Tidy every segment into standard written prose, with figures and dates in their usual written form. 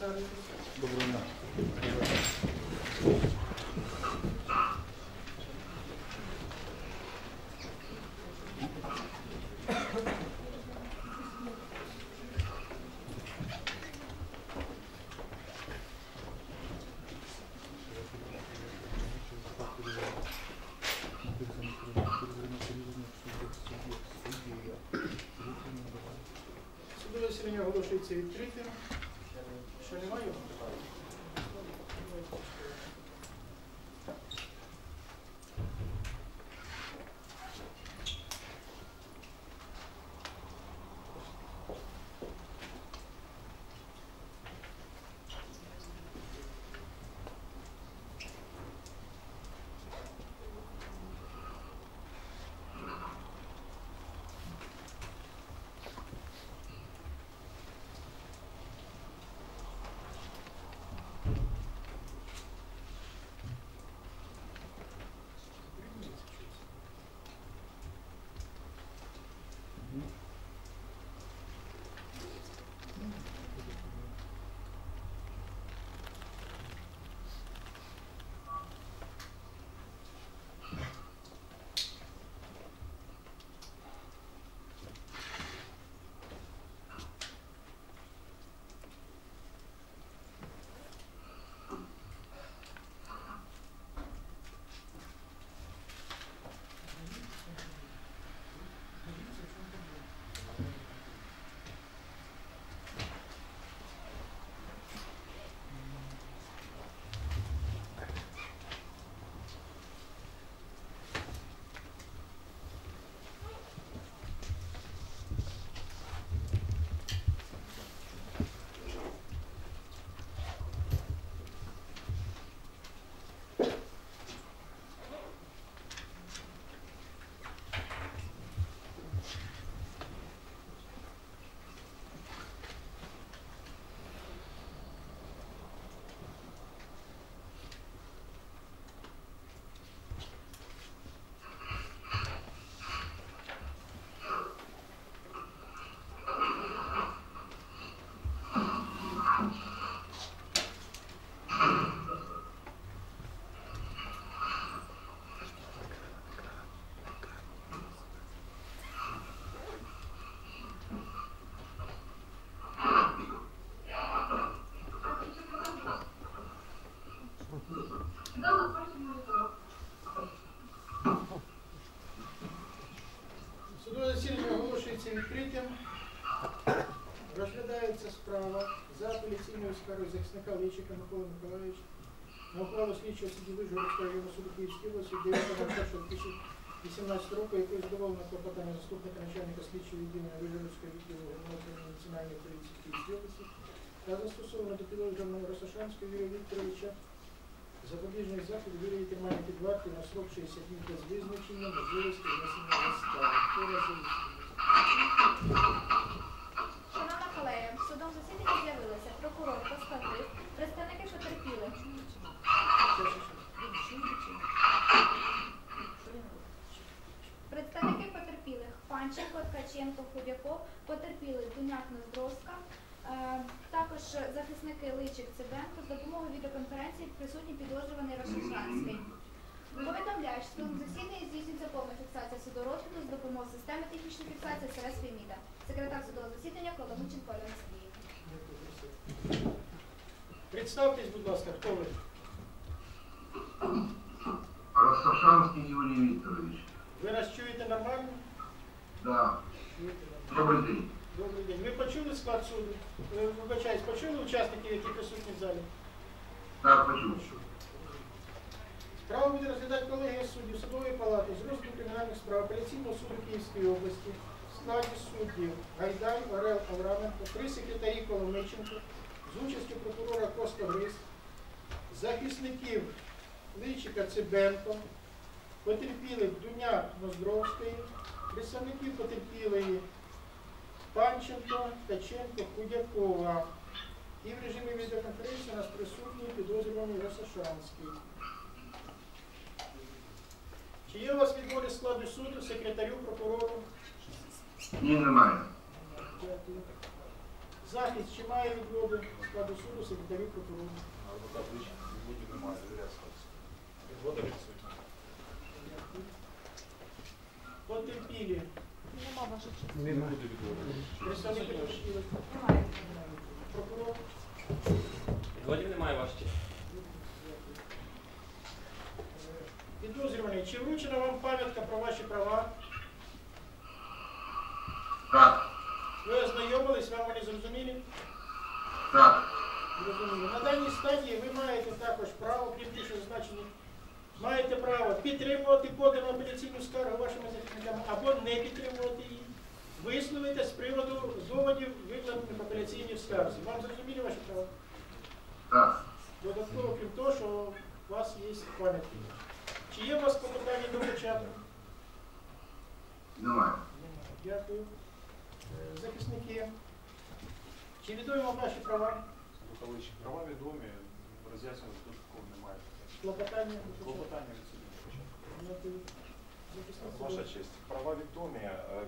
Доброго дня. Засідання оголошується відкритим. Що немає? Відкритим розглядається справа за апеляційною скаргою захисника Личика Миколи Миколаївича на ухвалу слідчого судді Вижгородського районного суду Київської області 9.01.2018 року, якою задоволено клопотання заступника начальника слідчого відділення Вижгородського відділу Головного національної поліції Київської області та застосовано до підозрюваного Росошанського Юрія Вікторовича запобіжних заходів вирії тримання під вартою на срок 60 днів без визначення можливості внесення застави. Шановна колегія, в судовому засіданні з'явилися прокурор, постановив, представники потерпілих. Представники потерпілих Панченко, Ткаченко, Худяков, потерпілих Дуняк, Ноздровська, також захисники Личик, Цибенко, з допомогою відеоконференції присутні підозрюваний Росошанський. Повідомляю, що в засіданні здійснюється повна фіксація судорозгляду з допомогою системи технічної фіксації СРС ФЕМІДа. Секретар судового засідання Коломиченко Олена Сергіївна. Представтесь, будь ласка, хто ви? Росошанський Юрій Вікторович. Ви нас чуєте нормально? Так. Добрий день. Добрий день. Ви почули склад суду? Вибачаюсь, почули учасників, які присутні в залі? Так, почув. Право буде розглядати колегія суддів судової палати з розгляду кримінальних справ апеляційного суду Київської області в складі суддів Гайдай, Орел, Авраменко, при секретарі Коломиченко з участю прокурора Коста-Гриз, захисників Личика, Цибенко, потерпілих Дуняк, Ноздровської, представників потерпілої Панченко, Ткаченко, Худякова. І в режимі відеоконференції у нас присутній підозрюваний Росошанський. Чи є у вас відводи складу суду, секретарю, прокурору? Ні, немає. Захист чи має відводи складу суду секретарі прокурору. А вода ближче відводів немає, зв'язалися. Відводи відсутні. Потерпілі. Нема ваших часів. Не буде відводів. Представники потерпілих. Немає. Прокурор. Відводів немає ваших часів. Підозрюваний, чи вручена вам пам'ятка про ваші права? Так. Ви ознайомились, вам вони зрозуміли? Так. Зрозуміли. На даній стадії ви маєте також право, крім тих, що зазначені, маєте право підтримувати подану апеляційну скаргу вашими захисниками або не підтримувати її. Висловити з приводу доводів викладених апеляційних скарг. Вам зрозуміли ваші права? Так. Додатково, крім того, що у вас є пам'ятки. Чи є у вас клопотання до початку? Немає. Дякую. Захисники. Чи відомі вам ваші права? Слуховичі. Права відомі. Роз'яснювати тут такого немає. Клопотання? Клопотання відсутні. Ваша честь. Права відомі.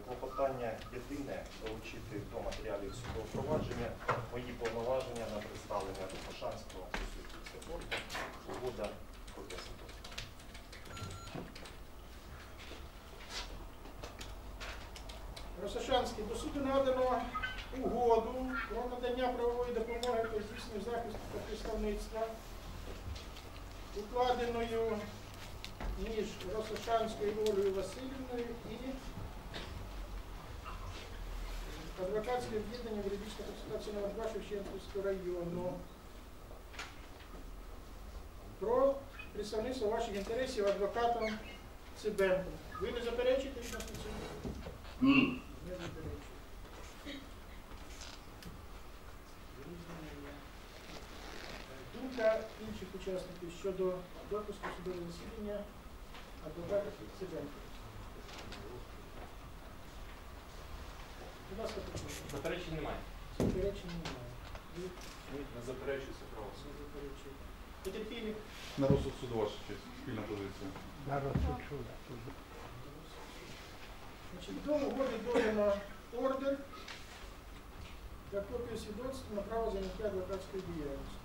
Клопотання єдине долучити до матеріалів судового провадження мої повноваження на представлення до Пашанського суду. Угода про десяток. Росошанський, до суду надано угоду про надання правової допомоги та здійснення захисту та представництва, укладеною між Росошанською Олею Васильівною і адвокатським об'єднанням юридичної консультації номер 2 Шевченківського району про представництво ваших інтересів адвокатом Цибенко. Ви не заперечите, що це? Ні. Не заперечу. Думка інших учасників щодо допуску судового засідання адвоката Цибенко. Будь ласка, попрошу. Заперечень немає. Заперечень немає. Не заперечується право. Не заперечує. Потерпілі. На розсуд суду ваша честь. Спільна позиція. На розсуд суду. До угоди додано ордер для копії свідоцтва на право заняття адвокатської діяльності.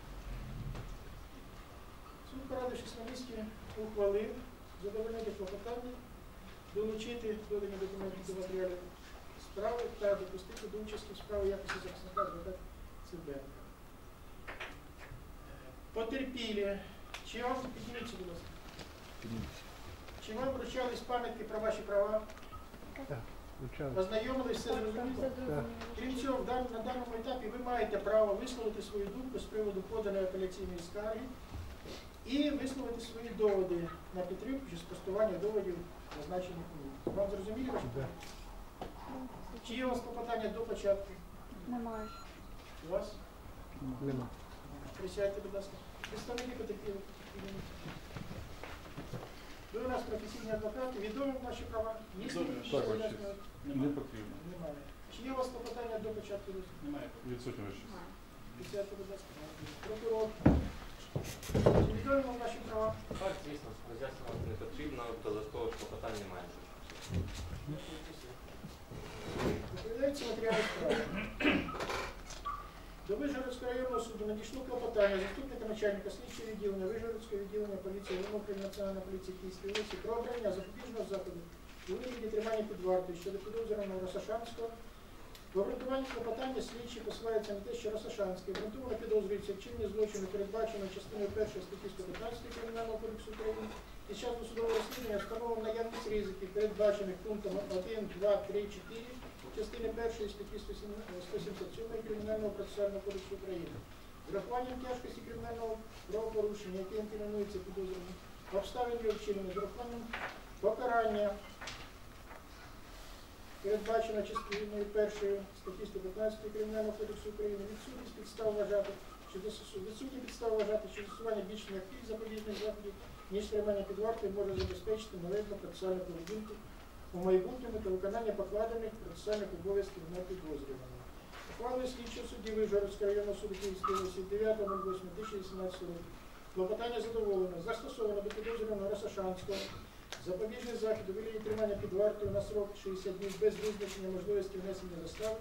Суд порадивши Смілянській ухвалив задовольнити клопотання, долучити додані документи до матеріалів справи та допустити до участі в справі якості захисника адвоката Цибенка. Потерпілі. Чи вам підніміться, будь ласка? Підніміться. Чи вам вручались пам'ятки про ваші права? Так. Познайомились, все зрозуміло? Так. Крім цього, на даному етапі ви маєте право висловити свою думку з приводу поданої апеляційної скарги і висловити свої доводи на підтримку чи спростування доводів, зазначених у ній. Вам зрозуміло? Так. Чи є у вас клопотання до початку? Немає. У вас? Немає. Присядьте, будь ласка. Представники потерпілих. Ви у нас професійні адвокати, відомі ваші права? Відомі, так, ваша честь. Не потрібно. Немає. Чи є у вас клопотання до початку розгляду? Немає. Відсутні, ваша честь. Присядьте, будь ласка. Прокурор. Відомі вам ваші права? Так, звісно, роз'яснювати не потрібно, додатково клопотань немає. Доповідаються матеріали справи. До Вижгородського районного суду надійшло клопотання заступника начальника слідчого відділення Вижгородського відділення поліції Головного національної поліції Київської області про обрання запобіжного заходу у вигляді тримання під вартою щодо підозрюваного Росошанського. В обґрунтуванні клопотання слідчі посилаються на те, що Росошанський обґрунтовано підозрюється вчинення злочину, передбаченого частиною 1 статті 115 Кримінального кодексу України і з часу судового розслідування встановлено наявність ризиків, передбачених пунктом 1, 2, 3, 4 частини 1 статті 177 Кримінального процесуального кодексу України. Врахуванням тяжкості кримінального правопорушення, яке інкримінується підозрюваним, обставин його вчинення, з врахуванням покарання, передбачено частиною 1 статті 115 Кримінального кодексу України, відсутні підстав вважати, що застосування більш м'яких запобіжних заходів, ніж тримання під вартою, може забезпечити належну процесуальну поведінку у майбутньому та виконання покладених процесуальних обов'язків на підозрюваного. Ухвалою слідчого судді Вижгородського районного суду Київської області 9.08.2018 року клопотання задоволено, застосовано до підозрюваного Росошанського Запобіжні заходи у вигляді тримання під вартою на срок 60 днів без визначення можливості внесення застави,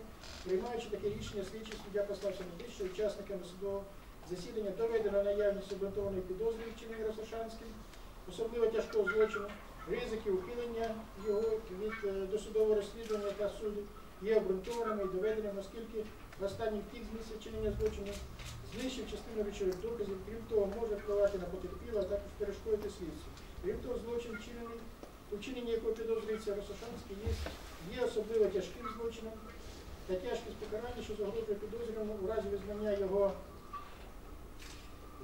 приймаючи таке рішення, слідчий суддя послався на те, що учасниками судового засідання доведено наявність обґрунтованої підозри, вчиненої Росошанським, особливо тяжкого злочину, ризики ухилення його від досудового розслідування та суду є обґрунтованими і доведеними, оскільки в останній втік з місця вчинення злочину знищив частину речових доказів, крім того, може впливати на потерпілого, а також перешкодити слідству. Крім того, злочин, вчинення якого підозрюється Росошанський, є особливо тяжким злочином та тяжкість покарання, що загрожує підозрюваному у разі визнання його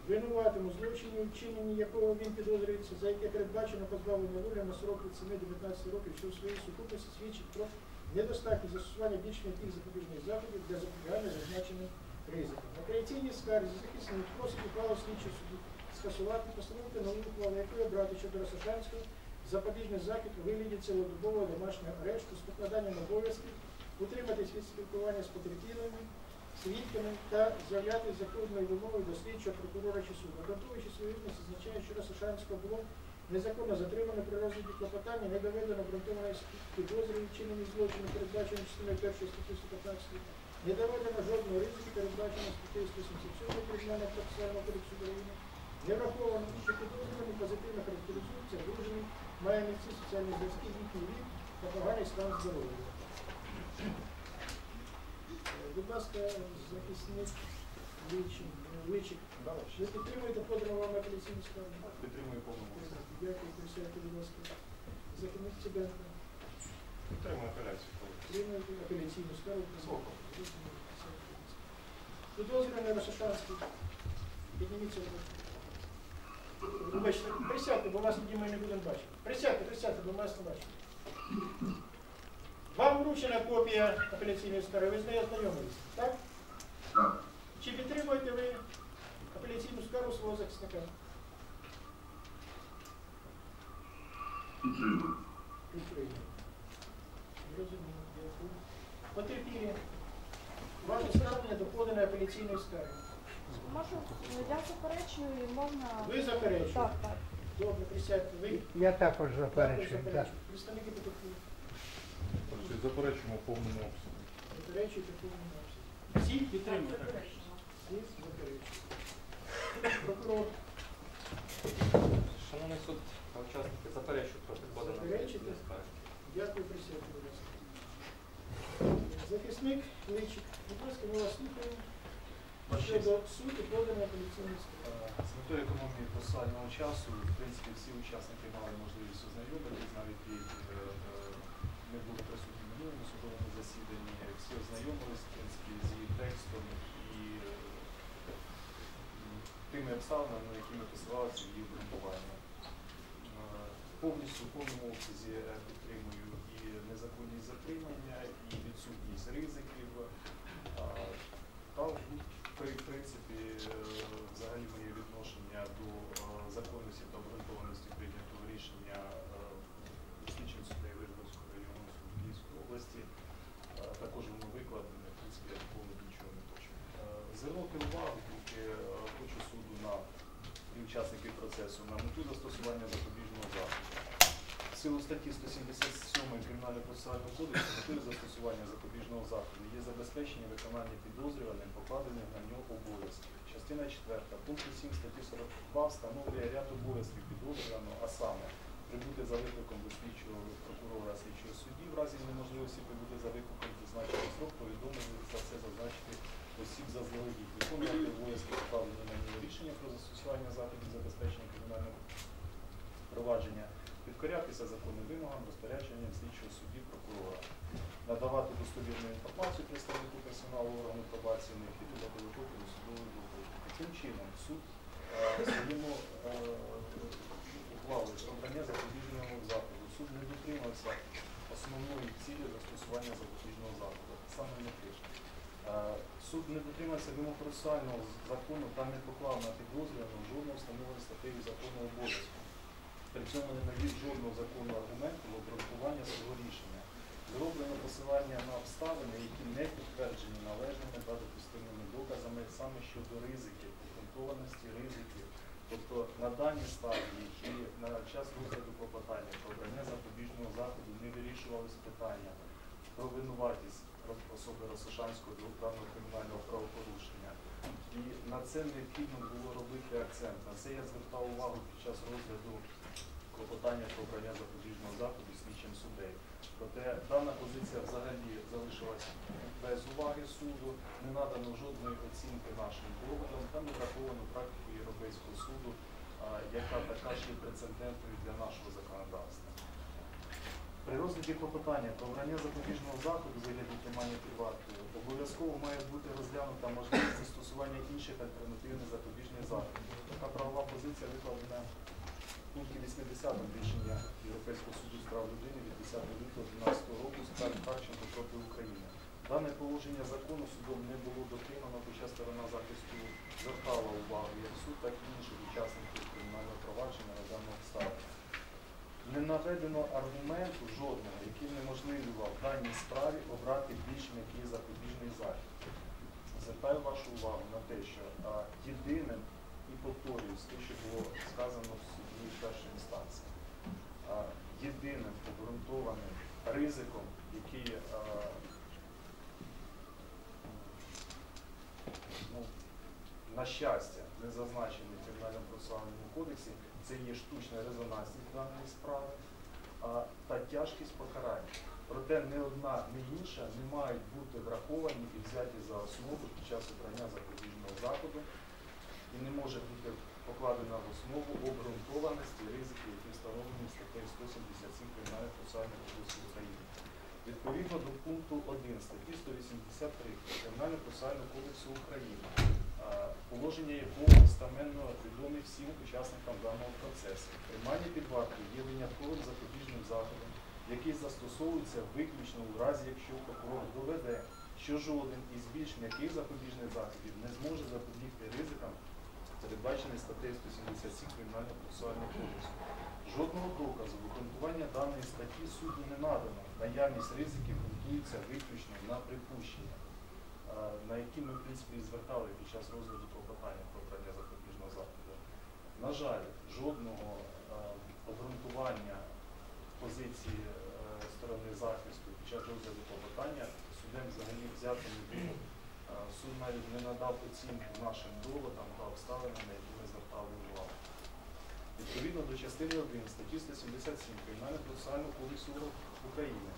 винуватому злочині, вчиненні якого він підозрюється, за яке передбачено позбавлення волі на срок від 7 до 15 років, що у своїй сукупності свідчить про недостатність застосування більш м'яких запобіжних заходів для запобігання зазначених ризиків. На апеляційній скарзі захисник просить ухвалу слідчого судді скасувати постанову нову ухвалу, якої обрати щодо Росошанського запобіжний захід у вигляді цілодобового домашнього арешту з покладанням обов'язків, утриматись від спілкування з потерпілими, свідками та заявляти законною вимовою до слідчого прокурора чи суду. Обґрунтовуючи свою вину, зазначає, що Росошанського було незаконно затримано при розгляді клопотання, не доведено обґрунтованої підозри, вчинені злочину, передбачені частиною 1 статті 115, не доведено жодної ризики, передбачені статтею 177 Кримінального процесуального кодексу України, не враховано, що підозрюваним позитивно характеризується, виражений, має місці соціальні зв'язки, їхній вік та поганий стан здоров'я. Будь ласка, захисник Личик, ви підтримуєте подану вам апеляційну скаргу? Підтримую повністю. Дякую, присядьте, будь ласка. Захисник Цибенко. Підтримую апеляцію. Підтримуєте апеляційну скаргу? Слухаю. Підозрюваний Росошанський. Підніміться руку. Вибачте, присядьте, бо вас тоді ми не будемо бачити. Присядьте, присядьте, бо вас не бачите. Вам вручена копія апеляційної скарги, ви з нею ознайомились, так? Так. Чи підтримуєте ви апеляційну скаргу свого захисника? Підтримую. Підтримую. Розумію, дякую. Потерпілі. Ваше звернення доходене апеляційної скарги. Можу, я заперечую і можна... Ви заперечуєте? Так, так. Добре, присядьте. Ви? Я також заперечую, так. Представники потерпілі. Заперечуємо в повному обсязі. Заперечуєте в повному обсязі. Всі підтримують? Всі заперечують. Прокурор. Шановний суд, учасники, заперечують проти подання. Заперечуєте? Дякую, присядьте, будь ласка. Захисник Личик. Будь ласка, ми вас слухаємо. Щодо суду подання апеляційної скарги. З метою економії процесуального часу, в принципі, всі учасники мали можливість ознайомитись, навіть і не були присутні в минулому судовому засіданні. Всі ознайомились, в принципі, з її текстом і тими обставинами, якими посилалися її обґрунтування. Повністю в повному обсязі підтримую і незаконність затримання, і відсутність ризиків. Та, в принципі, взагалі моє відношення до законності та обґрунтованості прийнятого рішення слідчим суддею Вишгородського району суду Київської області. Також воно викладене, в принципі, я ніколи нічого не точно. Звернути увагу, тільки хочу суду на і учасників процесу на мету застосування запобіжного заходу. В силу статті 177 Кримінального процесуального кодексу метою застосування запобіжного заходу є забезпечення виконання підозрюваним покладених на нього обов'язків. Частина 4 пункту 7 статті 42 встановлює ряд обов'язків підозрюваного, а саме прибути за викликом до слідчого прокурора слідчого судді, в разі неможливості прибути за викликом зазначений срок, повідомити за це зазначити осіб заздалегідь, виконувати обов'язки покладені на нього рішення про застосування заходів забезпечення кримінального провадження, підкорятися законним вимогам, розпорядженням слідчого судді прокурора, надавати достовірну інформацію представнику персоналу органу пробації, необхідно для доводити до судової доводки. Таким чином, суд своєму ухвалу обрання запобіжного заходу. Суд не дотримався основної цілі застосування запобіжного заходу. Саме не те. Суд не дотримався вимог процесуального закону та не поклав на підозрюваного жодного встановленого статтею закону обов'язку. При цьому не навів жодного законного аргументу в обґрунтування свого рішення. Зроблено посилання на обставини, які не підтверджені належними та допустимими доказами саме щодо ризиків, обґрунтованості ризиків, Тобто на даній стадії і на час виходу клопотання про обрання запобіжного заходу не вирішувалися питання про винуватість особи Росошанського державного кримінального правопорушення. І на це необхідно було робити акцент. На це я звертав увагу під час розгляду клопотання про обрання запобіжного заходу слідчим суддею. Проте дана позиція взагалі залишилась без уваги суду, не надано жодної оцінки нашим доводам, та не враховано практику Європейського суду, яка така ж є прецедентною для нашого законодавства. При розгляді клопотання про обрання запобіжного заходу у вигляді тримання під вартою обов'язково має бути розглянута можливість застосування інших альтернативних запобіжних заходів. Така правова позиція викладена в пункті 80 рішення Європейського суду з прав людини від 10 лютого 2012 року справі Харченко проти України. Дане положення закону судом не було дотримано, хоча сторона захисту звертала увагу як суд, так і інших учасників кримінального провадження на даному обставині. Не наведено аргументу жодного, який неможливував в даній справі обрати більш м'який запобіжний захід. Звертаю вашу увагу на те, що єдиним і повторюю з тим, що було сказано в суді першої інстанції, єдиним обґрунтованим ризиком, який на щастя, не зазначений в Кримінальному процесуальному кодексі, це є штучна резонансність даної справи та тяжкість покарання. Проте не одна, не інша не мають бути враховані і взяті за основу під час обрання запобіжного заходу і не може бути покладена в основу обґрунтованості ризики, які встановлені статтею 177 Кримінального процесуального кодексу України. Відповідно до пункту 1 статті 183 Кримінального процесуального кодексу України, положення якого достеменно відомі всім учасникам даного процесу. Тримання під вартою є винятковим запобіжним заходом, який застосовується виключно у разі, якщо прокурор доведе, що жоден із більш м'яких запобіжних заходів не зможе запобігти ризикам, передбачений статтею 177 Кримінального процесуального кодексу. Жодного доказу обґрунтування даної статті суду не надано. Наявність ризиків ґрунтується виключно на припущення, на які ми, в принципі, і звертали під час розгляду клопотання про обрання запобіжного заходу. На жаль, жодного обґрунтування позиції сторони захисту під час розгляду клопотання суддям взагалі взяти не було. Суд навіть не надав оцінку нашим доводам та обставинам, на які ми звертали увагу. Відповідно до частини 1 статті 177 Кримінального процесуального кодексу України,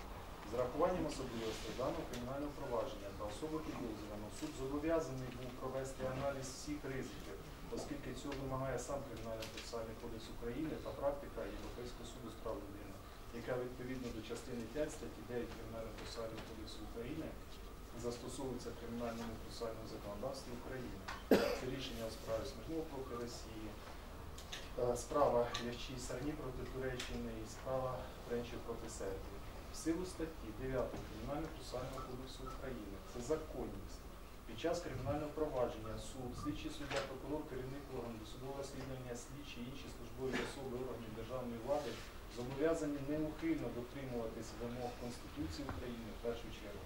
з урахуванням особливостей даного кримінального провадження та особи підозрюваного, суд зобов'язаний був провести аналіз всіх ризиків, оскільки цього вимагає сам Кримінальний процесуальний кодекс України та практика Європейського суду з прав людини, яка відповідно до частини 5 статті 9 Кримінального процесуального кодексу України застосовується в кримінальному процесуальному законодавстві України. Це рішення у справі Смірнова проти Росії, справа Лєвчій Сарні проти Туреччини і справа Тренчів проти Сербії. В силу статті 9 Кримінального процесуального кодексу України, це законність. Під час кримінального провадження суд, слідчий суддя, прокурор, керівник органу, досудове розслідування, слідчі і інші службові особи органів державної влади зобов'язані неухильно дотримуватись вимог Конституції України в першу чергу.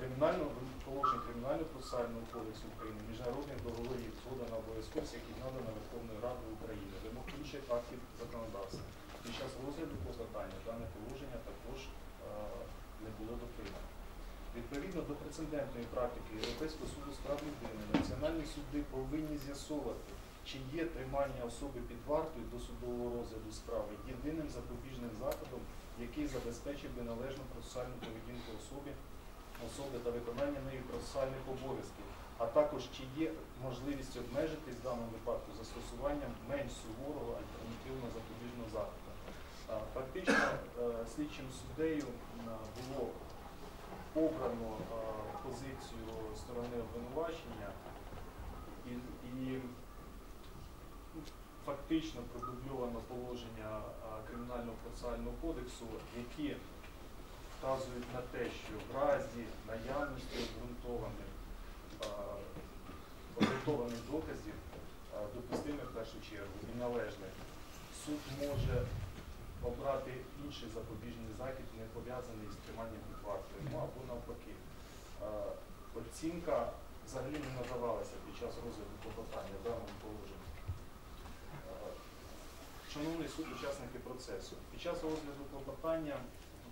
Кримінального положення Кримінального процесуального кодексу України, міжнародних договорів, згода на обов'язковість, які надана Верховною Радою України, вимог інших актів законодавства. Під час розгляду клопотання дане положення також не було дотримано. Відповідно до прецедентної практики Європейського суду з прав людини, національні суди повинні з'ясовувати, чи є тримання особи під вартою до судового розгляду справи єдиним запобіжним заходом, який забезпечив би належну процесуальну поведінку особи та виконання нею процесуальних обов'язків, а також чи є можливість обмежитись в даному випадку застосуванням менш суворого альтернативного запобіжного заходу. Фактично слідчим суддею було обрано позицію сторони обвинувачення і фактично продубльовано положення Кримінального процесуального кодексу, які вказують на те, що в разі наявності обґрунтованих доказів, допустимих в першу чергу і належних, суд може обрати інший запобіжний захід, не пов'язаний з триманням під вартою, або навпаки. Оцінка взагалі не надавалася під час розгляду клопотання даному положенню. Шановний суд, учасники процесу, під час розгляду клопотання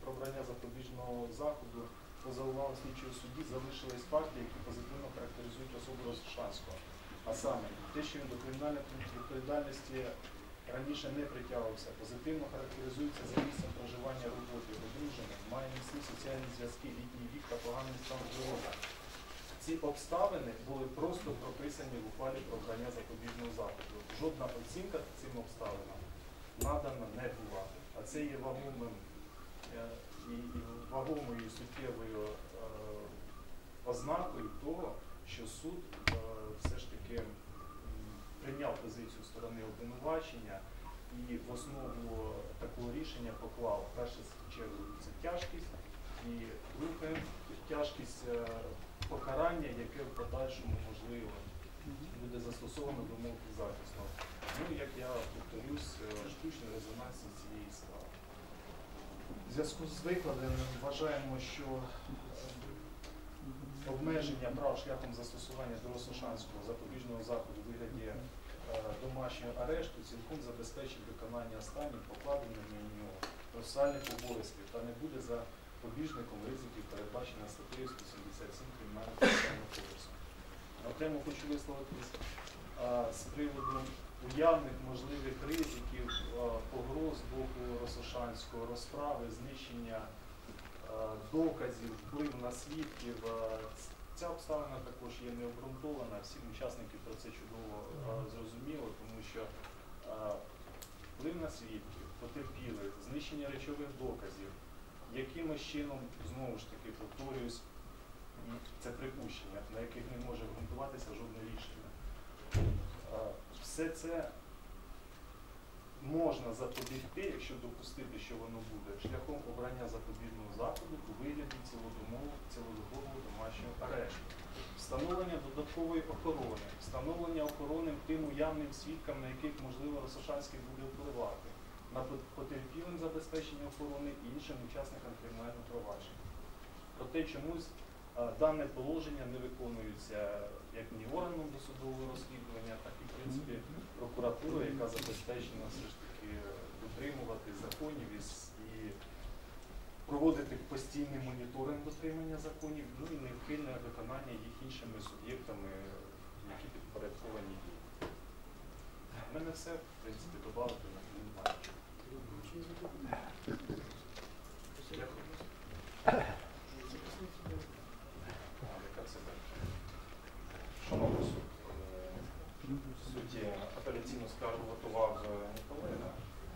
про обрання запобіжного заходу по заувагам слідчого судді залишились факти, які позитивно характеризують особу Розшанського. А саме, те, що він до кримінальної відповідальності раніше не притягувався, позитивно характеризується за місцем проживання, роботи, одруження, має міцні соціальні зв'язки, літній вік та поганий стан здоров'я. Ці обставини були просто прописані в ухвалі про обрання запобіжного заходу. Жодна оцінка цим обставинам надана не була. А це є вагомою суттєвою ознакою того, що суд все ж таки прийняв позицію сторони обвинувачення і в основу такого рішення поклав в першу чергу це тяжкість, і друге тяжкість покарання, яке в подальшому можливо буде застосовано до мовки захисту. Ну, як я повторюсь, штучний резонанс цієї справи. В зв'язку з викладеним вважаємо, що обмеження прав шляхом застосування до Розсошанського запобіжного заходу в вигляді домашнього арешту цілком забезпечить виконання останніх покладених на нього процесуальних обов'язків та не буде за побіжником ризиків, передбачених статтею 177 Кримінального кодексу. Окремо хочу висловитись з приводу уявних можливих ризиків погроз з боку Розсошанського, розправи, знищення доказів, вплив на свідків. Ця обставина також є необґрунтована, всі учасники про це чудово зрозуміли, тому що вплив на свідків, потерпілих, знищення речових доказів, якимось чином, знову ж таки, повторююсь, це припущення, на яких не може ґрунтуватися жодне рішення. Все це можна запобігти, якщо допустити, що воно буде, шляхом обрання запобіжного заходу у вигляді цілодобового домашнього арешту, встановлення додаткової охорони, встановлення охорони тим уявним свідкам, на яких, можливо, Розсошанський буде впливати, на потерпілим забезпечення охорони і іншим учасникам кримінального провадження. Проте чомусь дане положення не виконується як ні органом досудового розслідування, так і, в принципі, прокуратура, яка забезпечена все ж таки дотримувати законів і проводити постійний моніторинг дотримання законів, ну і неухильне виконання їх іншими суб'єктами, які підпорядковані їм. У мене все, в принципі, добавити на кримінальні. Дякую. Шановний суд, судді апеляційну скаргу готував Ніколина.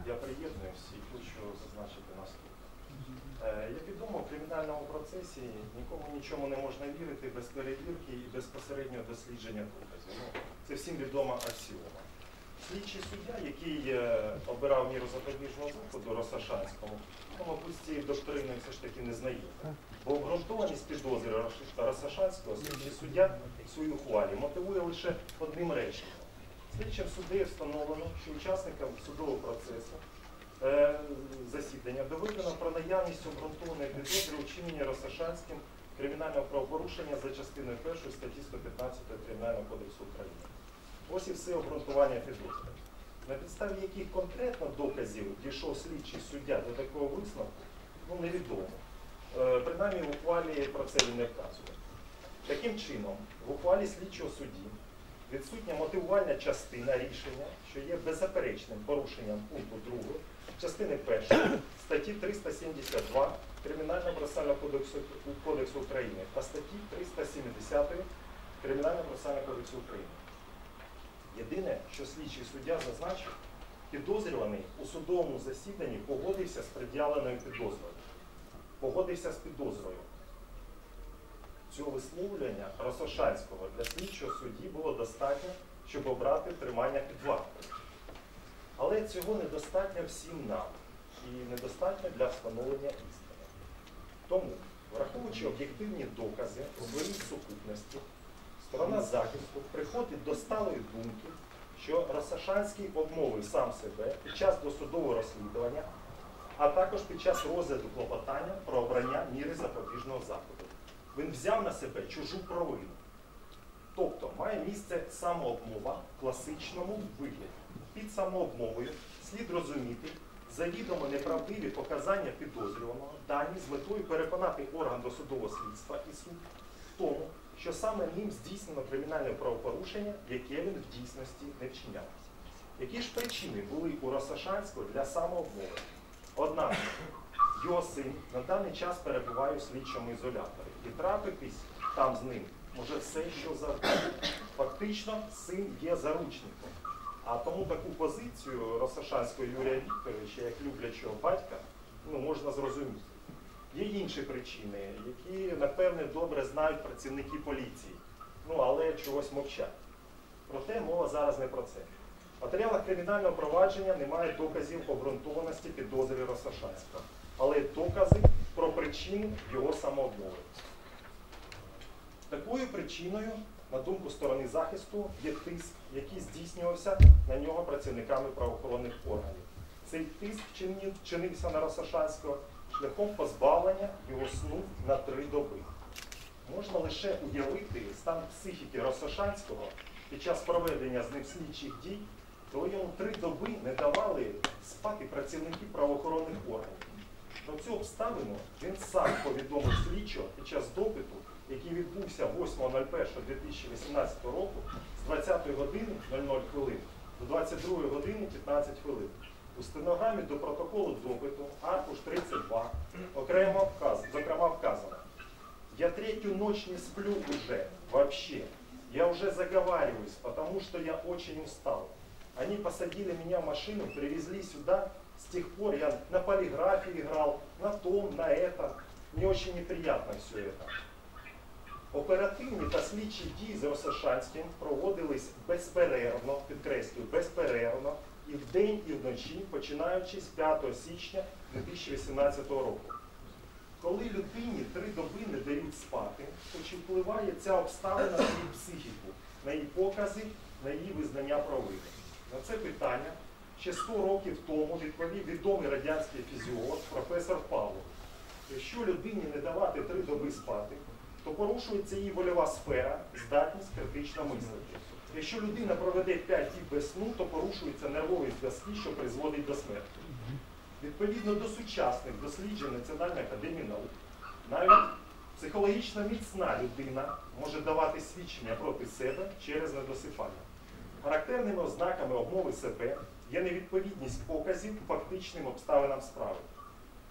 Я приєднуюсь і хочу зазначити наступне. Як відомо, в кримінальному процесі нікому нічому не можна вірити без перевірки і безпосереднього дослідження доказів. Це всім відома аксіома. Слідчий суддя, який обирав міру запобіжного заходу Розсошанському, мабуть, цією доктриною все ж таки не знає. Бо обґрунтованість підозри Розсошанського слідчий суддя в своїй ухвалі мотивує лише одним реченням. Слідчим суддею встановлено, що учасникам судового процесу засідання доведено про наявність обґрунтованої підозри вчинення Розсошанським кримінального правопорушення за частиною 1 статті 115 Кримінального кодексу України. Ось і все обґрунтування підозри. На підставі яких конкретно доказів дійшов слідчий суддя до такого висновку, ну, невідомо. Принаймні в ухвалі про це він не вказує. Таким чином, в ухвалі слідчого судді відсутня мотивувальна частина рішення, що є беззаперечним порушенням пункту 2 частини 1 статті 372 Кримінального процесуального кодексу України та статті 370 Кримінального процесуального кодексу України. Єдине, що слідчий суддя зазначив, підозрюваний у судовому засіданні погодився з пред'явленою підозрою. Погодився з підозрою. Цього висловлювання Розсошанського для слідчого судді було достатньо, щоб обрати тримання під вартою. Але цього недостатньо всім нам і недостатньо для встановлення істини. Тому, враховуючи об'єктивні докази у своїй сукупності, сторона захисту приходить до сталої думки, що Розсошанський обмовив сам себе під час досудового розслідування, а також під час розгляду клопотання про обрання міри запобіжного заходу. Він взяв на себе чужу провину. Тобто має місце самообмова в класичному вигляді. Під самообмовою слід розуміти завідомо неправдиві показання підозрюваного, дані з метою переконати орган досудового слідства і суд в тому, що саме ним здійснено кримінальне правопорушення, яке він в дійсності не вчиняв. Які ж причини були у Росошанського для самообмови? Однак його син на даний час перебуває у слідчому ізоляторі, і трапитись там з ним може все, що завгодно. Фактично, син є заручником. А тому таку позицію Росошанського Юрія Вікторовича, як люблячого батька, можна зрозуміти. Є інші причини, які, напевне, добре знають працівники поліції, але чогось мовчать. Проте мова зараз не про це. В матеріалах кримінального провадження немає доказів обґрунтованості підозри Росошанського, але докази про причину його самообмови. Такою причиною, на думку сторони захисту, є тиск, який здійснювався на нього працівниками правоохоронних органів. Цей тиск чинився на Росошанського шляхом позбавлення його сну на 3 доби. Можна лише уявити стан психіки Росошанського під час проведення з ним слідчих дій, коли йому 3 доби не давали спати працівники правоохоронних органів. Про цю обставину він сам повідомив слідчого під час допиту, який відбувся 8.01.2018 року з 20:00 до 22:15 у стенограмі до протоколу допиту аркуш 32 окремо вказано: «Я третью ночь не сплю уже, вообще. Я уже заговариваюсь, потому что я очень устал. Они посадили меня в машину, привезли сюда. С тех пор я на полиграфе играл, на том, на это. Мне очень неприятно все это». Оперативні та слідчі дії з Росошанським проводились безперервно, підкреслюю, безперервно, і вдень, і вночі, починаючи з 5 січня 2018 року. Коли людині 3 доби не дають спати, то чи впливає ця обставина на її психіку, на її покази, на її визнання провини? На це питання ще 100 років тому відповів відомий радянський фізіолог професор Павлов. Якщо людині не давати 3 доби спати, то порушується її вольова сфера, здатність критично мислити. Якщо людина проведе 5 діб без сну, то порушуються нервові зв'язки, що призводить до смерті. Відповідно до сучасних досліджень Національної академії наук, навіть психологічно міцна людина може давати свідчення проти себе через недосипання. Характерними ознаками обмови себе є невідповідність показів фактичним обставинам справи.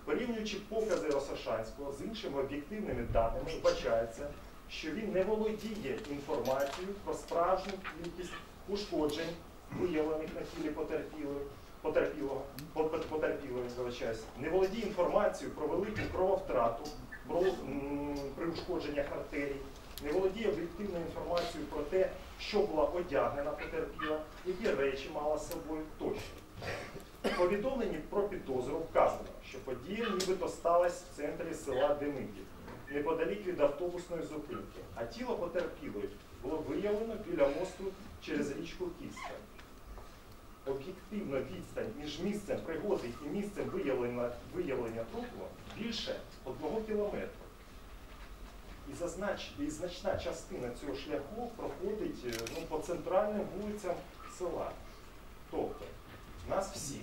Порівнюючи покази Росошанського з іншими об'єктивними даними, вбачається, що він не володіє інформацією про справжню кількість ушкоджень, виявлених на тілі потерпілого, не володіє інформацією про велику крововтрату при ушкодженнях артерій, не володіє об'єктивною інформацією про те, що була одягнена потерпіла, які речі мала з собою тощо. У повідомленні про підозру вказано, що подія нібито сталася в центрі села Демидів, неподалік від автобусної зупинки, а тіло потерпілої було виявлено біля мосту через річку Кіска. Об'єктивна відстань між місцем пригоди і місцем виявлення трупу більше 1 кілометра. І значна частина цього шляху проходить по центральним вулицям села. Тобто, нас всіх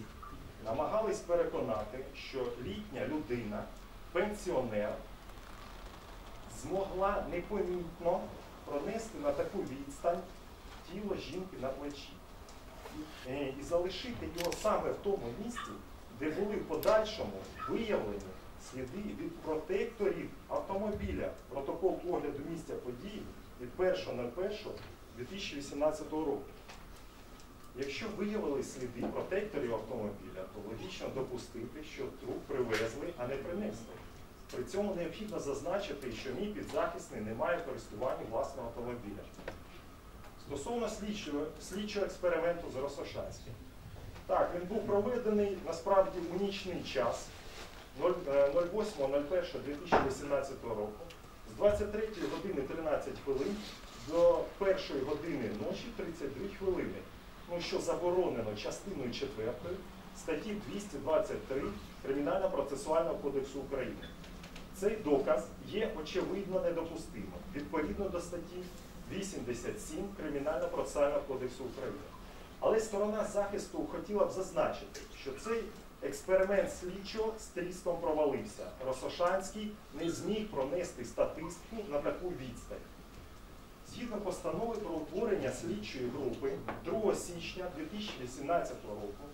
намагались переконати, що літня людина, пенсіонер, змогла непомітно пронести на таку відстань тіло жінки на плечі і залишити його саме в тому місці, де були в подальшому виявлені сліди від протекторів автомобіля. Протокол огляду місця події від 01.01.2018 року. Якщо виявили сліди протекторів автомобіля, то логічно допустити, що труп привезли, а не принесли. При цьому необхідно зазначити, що мій підзахисний не має користування власного автомобіля. Стосовно слідчого експерименту з Росошанським. Так, він був проведений, насправді, у нічний час 08.01.2018 року з 23:13 до 1:00 ночі 32 хвилини. Що заборонено частиною 4 статті 223 Кримінально-процесуального кодексу України. Цей доказ є очевидно недопустимим, відповідно до статті 87 Кримінально-процесуального кодексу України. Але сторона захисту хотіла б зазначити, що цей експеримент слідчого з тріском провалився. Росошанський не зміг пронести статистику на таку відстань. Згідно постанови про утворення слідчої групи 2 січня 2018 року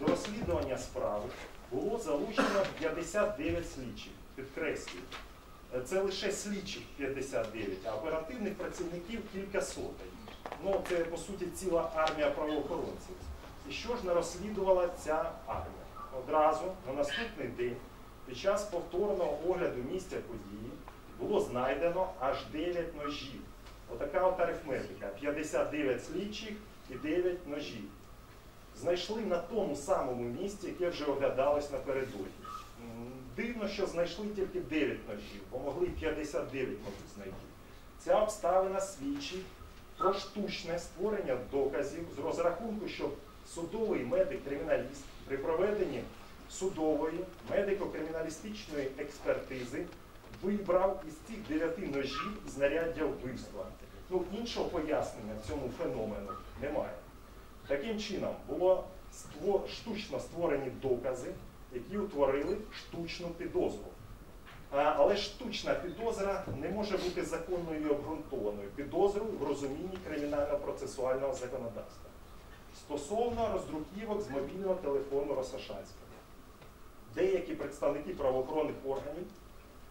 до розслідування справи було залучено 59 слідчих, підкреслюю. Це лише слідчих 59, а оперативних працівників кілька сотень. Ну, це, по суті, ціла армія правоохоронців. І що ж не розслідувала ця армія? Одразу, на наступний день, під час повторного огляду місця події, було знайдено аж 9 ножів. Отака от арифметика. 59 слідчих і 9 ножів. Знайшли на тому самому місці, яке вже оглядалось напередодні. Дивно, що знайшли тільки 9 ножів, бо могли 59 можуть знайти. Ця обставина свідчить про штучне створення доказів з розрахунку, що судовий медик-криміналіст при проведенні судової медико-криміналістичної експертизи вибрав із цих 9 ножів знаряддя вбивства. Ну, іншого пояснення цьому феномену немає. Таким чином, було штучно створені докази, які утворили штучну підозру. Але штучна підозра не може бути законною і обґрунтованою підозрою в розумінні кримінально-процесуального законодавства. Стосовно роздруківок з мобільного телефону Росошанського. Деякі представники правоохоронних органів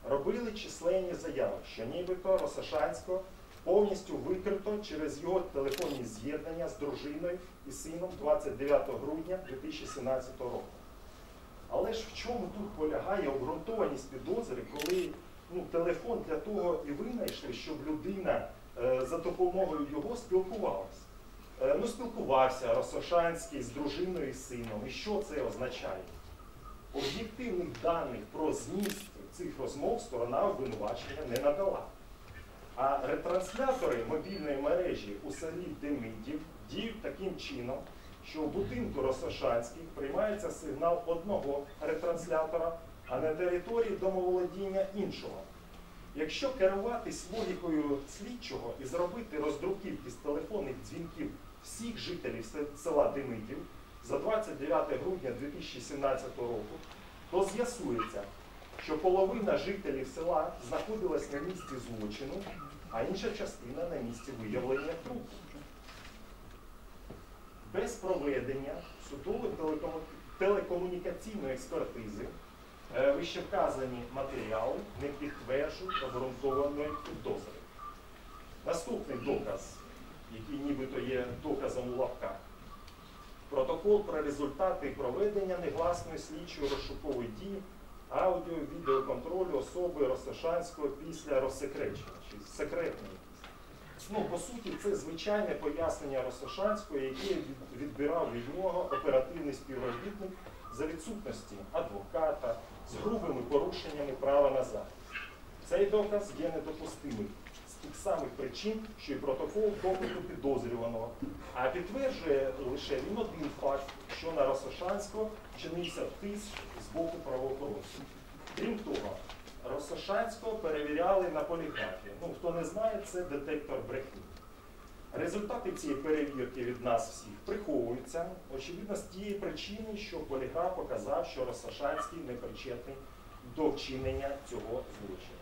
робили численні заяви, що нібито Росошанського повністю викрито через його телефонні з'єднання з дружиною і сином 29 грудня 2017 року. Але ж в чому тут полягає обґрунтованість підозри, коли телефон для того і винайшли, щоб людина за допомогою його спілкувалася? Ну, спілкувався Росошанський з дружиною і сином. І що це означає? Об'єктивних даних про зміст цих розмов сторона обвинувачення не надала. А ретранслятори мобільної мережі у селі Демидів діють таким чином, що в будинку Росошанських приймається сигнал одного ретранслятора, а на території домоволодіння іншого. Якщо керуватись логікою слідчого і зробити роздруківки з телефонних дзвінків всіх жителів села Демидів за 29 грудня 2017 року, то з'ясується, що половина жителів села знаходилась на місці злочину, а інша частина на місці виявлення трупу. Без проведення судової телекомунікаційної експертизи вищевказані матеріали не підтверджують обґрунтованої підозри. Наступний доказ, який нібито є доказом у лапках. Протокол про результати проведення негласної слідчої розшукової дії аудіо-відеоконтролю особи Росошанського після розсекречення, чи секретної. Ну, по суті, це звичайне пояснення Росошанського, яке відбирав від нього оперативний співробітник за відсутності адвоката з грубими порушеннями права на захист. Цей доказ є недопустимим з тих самих причин, що і протокол допиту підозрюваного, а підтверджує лише він один факт, що на Росошанського чинився тиск з боку правоохоронців. Крім того, Росошанського перевіряли на поліграфі. Ну, хто не знає, це детектор брехні. Результати цієї перевірки від нас всіх приховуються, очевидно, з тієї причини, що поліграф показав, що Росошанський не причетний до вчинення цього злочину.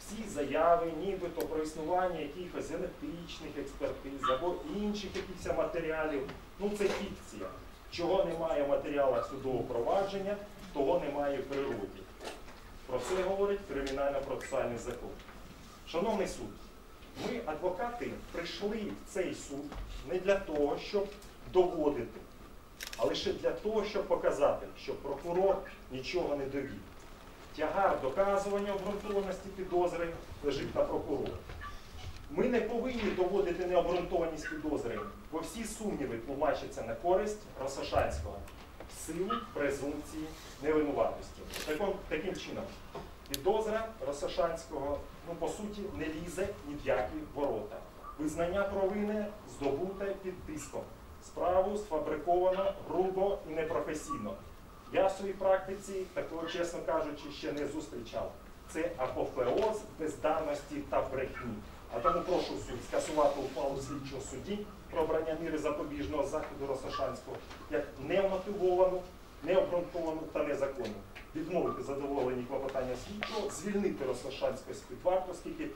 Всі заяви, нібито про існування якихось генетичних експертиз або інших якихось матеріалів, ну це фікція. Чого немає в матеріалах судового провадження, того немає в природі. Про це говорить кримінально-процесуальний закон. Шановний суд, ми, адвокати, прийшли в цей суд не для того, щоб доводити, а лише для того, щоб показати, що прокурор нічого не довів. Тягар доказування обґрунтованості підозри лежить на прокурорі. Ми не повинні доводити необґрунтованість підозри, бо всі сумніви тлумачаться на користь Росошанського. Силу презумпції невинуватості. Таким чином, підозра Росошанського, ну, по суті, не лізе ні в які ворота. Визнання провини здобуте під тиском. Справу сфабриковано грубо і непрофесійно. Я в своїй практиці такого, чесно кажучи, ще не зустрічав. Це апофеоз бездарності та брехні. А тому прошу суд скасувати ухвалу слідчого судді про обрання міри запобіжного заходу Росошанського як немотивовану, необґрунтовану та незаконну. Відмовити задоволені клопотання слідчого, звільнити Росошанського з підварки, оскільки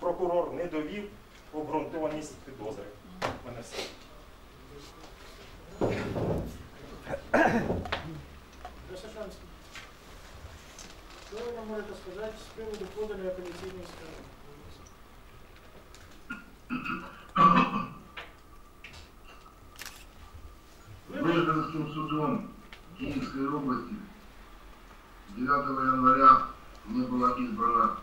прокурор не довів обґрунтованість підозри. Мене все. Росошанський, що ви нам можете сказати з приводу поданої апеляційної скарги? Вижгородским судом Киевской области 9 января не была избрана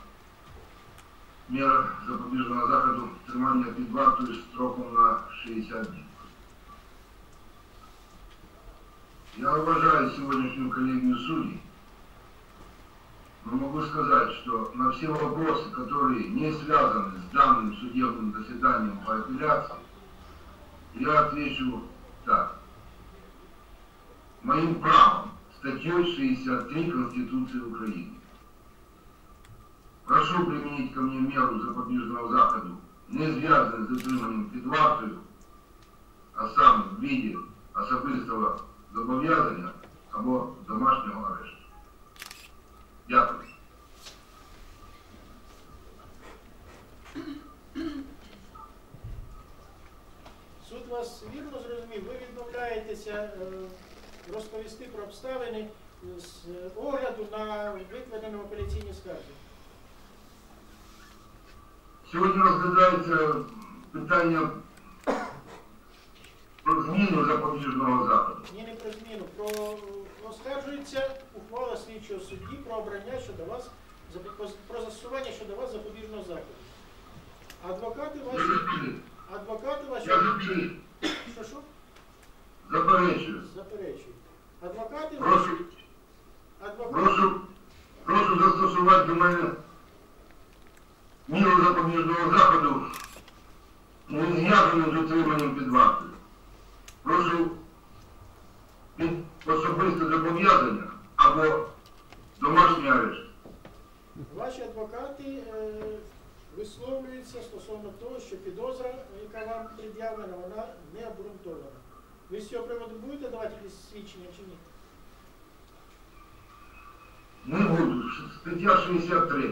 мера запобежного заходу тримания под вартою сроком на 60 дней. Я уважаю сегодняшнюю коллегию судей, но могу сказать, что на все вопросы, которые не связаны с данным судебным заседанием по апелляции, я отвечу так. Моим правом, статьей 63 Конституции Украины. Прошу применить ко мне меру запобежного заходу, не связанную с затриманием під вартою, а саме в виде особистого зобов'язання або домашнього арешту. Дякую. Суд вас вірно зрозумів. Ви відмовляєтеся розповісти про обставини з огляду на викладену апеляційну скаргу. Сьогодні розглядається питання про зміну запобіжного заходу. Ні, не про зміну. Оскаржується ухвала слідчого судді про обрання щодо вас, про застосування щодо вас запобіжного заходу. Адвокати ваші... Що? Заперечую. Адвокати ваші... Прошу застосувати до мене міру запобіжного заходу, не зв'язану з утриманням під вартою. Прошу під особисте зобов'язання або домашній арешт. Ваші адвокати висловлюються стосовно того, що підозра, яка вам пред'явлена, вона не обґрунтована. Ви з цього приводу будете давати свідчення чи ні? Не буду. Стаття 63.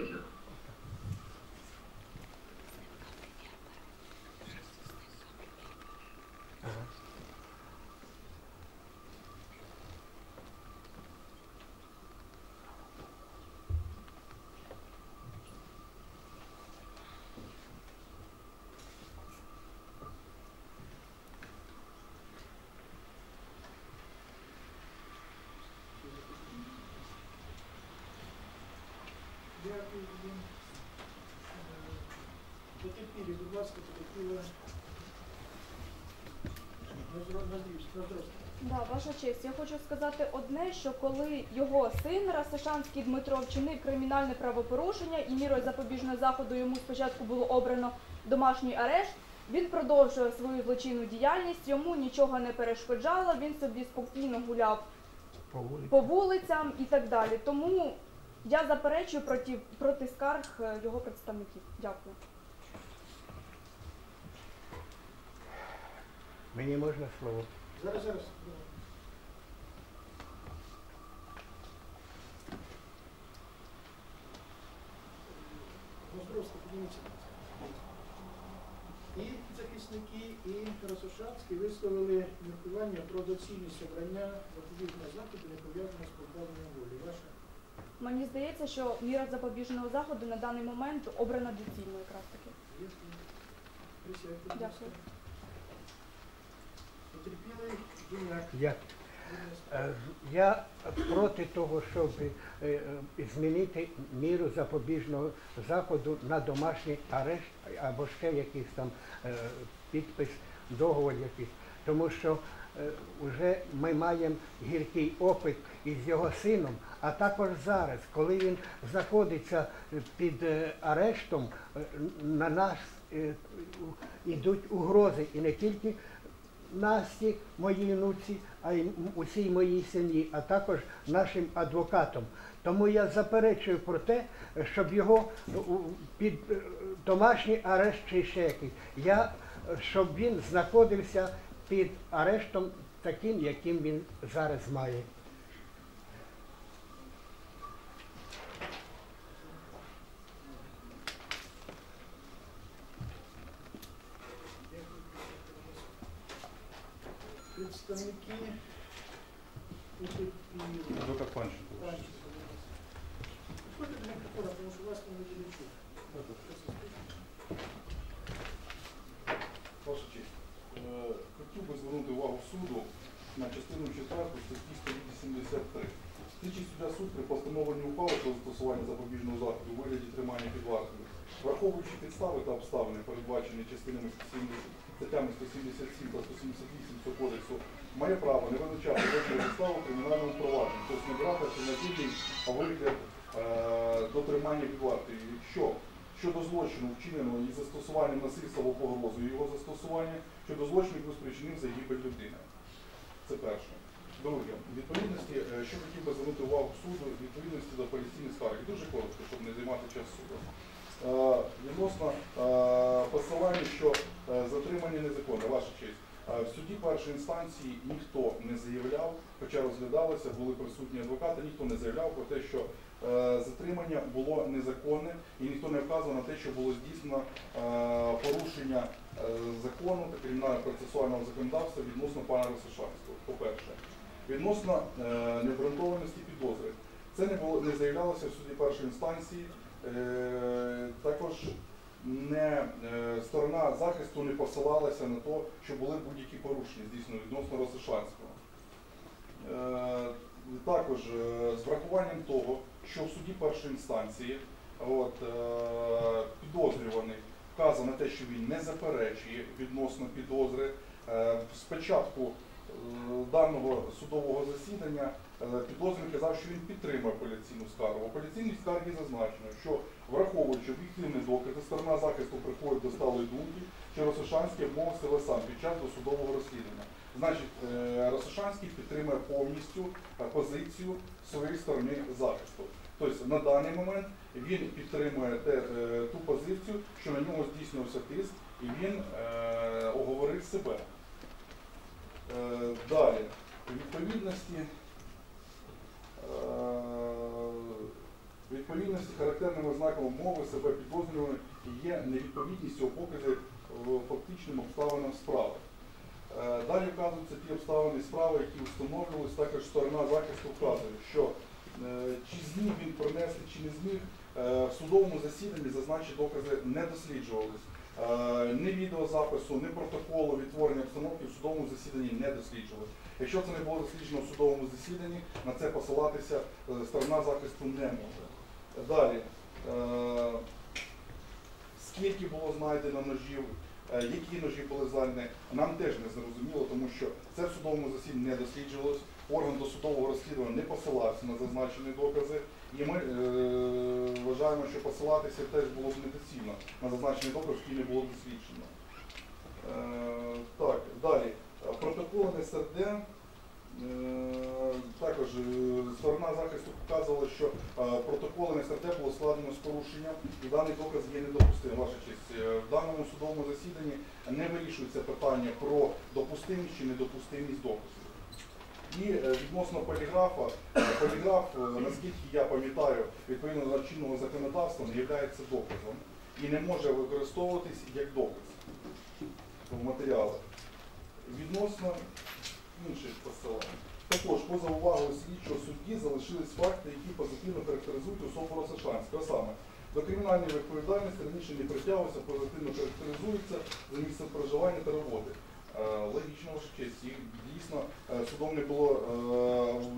Потерпіли, будь ласка, потерпіли. Ваша честь, я хочу сказати одне, що коли його син Росошанський Дмитро вчинив кримінальне правопорушення і мірою запобіжного заходу йому спочатку було обрано домашній арешт, він продовжував свою злочинну діяльність, йому нічого не перешкоджало, він собі спокійно гуляв по вулицям і так далі. Тому я заперечую проти скарг його представників. Дякую. Мені можна слово? Зараз. Розбровська, підніміться. І захисники, і Росошанський висловили міркування про доцільність обрання запобіжного заходу, не пов'язаного з позбавленням волі. Ваша? Мені здається, що міра запобіжного заходу на даний момент обрана доцільно якраз таки. Дякую. Я проти того, щоб змінити міру запобіжного заходу на домашній арешт або ще якийсь там підпис, договор якийсь. Тому що вже ми маємо гіркий опит із його сином, а також зараз, коли він знаходиться під арештом, на нас йдуть угрози і не тільки Насті, моїй внуці, а й усій моїй сім'ї, а також нашим адвокатом. Тому я заперечую про те, щоб його під домашній арешт чи ще якийсь. Щоб він знаходився під арештом таким, яким він зараз має. Представники... Доктор Панченко. Подходите к микрофону, потому что вас не выделили. Ваша честь, хотів би звернути увагу суду на частину 4 статті 183. Слідчий суддя суд при постановленні ухвали про застосування запобіжного заходу у вигляді тримання під вартою, враховуючи підстави та обставини, передбачені частинами статтями 177 та 178 цього кодексу, має право не визначати підстави кримінального провадження, тобто не брати альтернативний вигляд до тримання під вартою. Щодо злочину, вчиненого із застосуванням насильства або погрози його застосування, щодо злочину, який спричинив загибель людини. Це перше. Друге, відповідності, що хотів би звернути увагу суду, відповідності до апеляційних скарг. Дуже коротко, щоб не займати час суду. Відносно посилання, що затримання незаконне, ваша честь. В суді першої інстанції ніхто не заявляв, хоча розглядалося, були присутні адвокати, ніхто не заявляв про те, що затримання було незаконне і ніхто не вказував на те, що було здійснено порушення закону та кримінально-процесуального законодавства відносно пана Росошанського, по-перше. Відносно необґрунтованості підозри. Це не заявлялося в суді першої інстанції, також сторона захисту не посилалася на те, що були будь-які порушення здійснені відносно Росошанського. Також з врахуванням того, що в суді першої інстанції підозрюваний вказав на те, що він не заперечує відносно підозри, спочатку даного судового засідання підозрюваний казав, що він підтримує апеляційну скаргу. В апеляційній скарзі зазначено, що враховуючи об'єктивні докази, сторона захисту приходить до сталої думки, що Росошанський обмовився сам під час досудового розслідування. Значить, Росошанський підтримує повністю позицію своєї сторони захисту. Тобто на даний момент він підтримує ту позицію, що на нього здійснювався тиск, і він оговорив себе. Далі, відповідності характерними ознаками мови себе підозрюваної є невідповідність цього показу фактичним обставинам справи. Далі вказуються ті обставини справи, які встановлювалися, також сторона захисту вказує, що чи зміг він принести, чи не зміг, в судовому засіданні зазначені докази не досліджувалися. Ні відеозапису, ні протоколу відтворення обстановки в судовому засіданні не досліджували. Якщо це не було досліджено в судовому засіданні, на це посилатися сторона захисту не може. Далі, скільки було знайдено ножів, які ножі були знайдені, нам теж не зрозуміло, тому що це в судовому засіданні не досліджувалось, орган досудового розслідування не посилався на зазначені докази, і ми вважаємо, що посилатися теж було б недоцільно на зазначені докази, які не було досліджено. Так, далі. Протокол НСРД. Також сторона захисту показувала, що протоколи НСРД було складено з порушенням, і даний доказ є недопустимим. Ваша честь, в даному судовому засіданні не вирішується питання про допустимість чи недопустимість доказу. І відносно поліграфа, поліграф, наскільки я пам'ятаю, відповідно до чинного законодавства, не є доказом і не може використовуватись як доказ в матеріалах. Відносно інших посилань. Також, поза увагою слідчого судді, залишились факти, які позитивно характеризують особу Росошанського. Саме до кримінальної відповідальності раніше не притягувався, позитивно характеризується за місцем проживання та роботи. Логічно, ваша честь, їх дійсно судом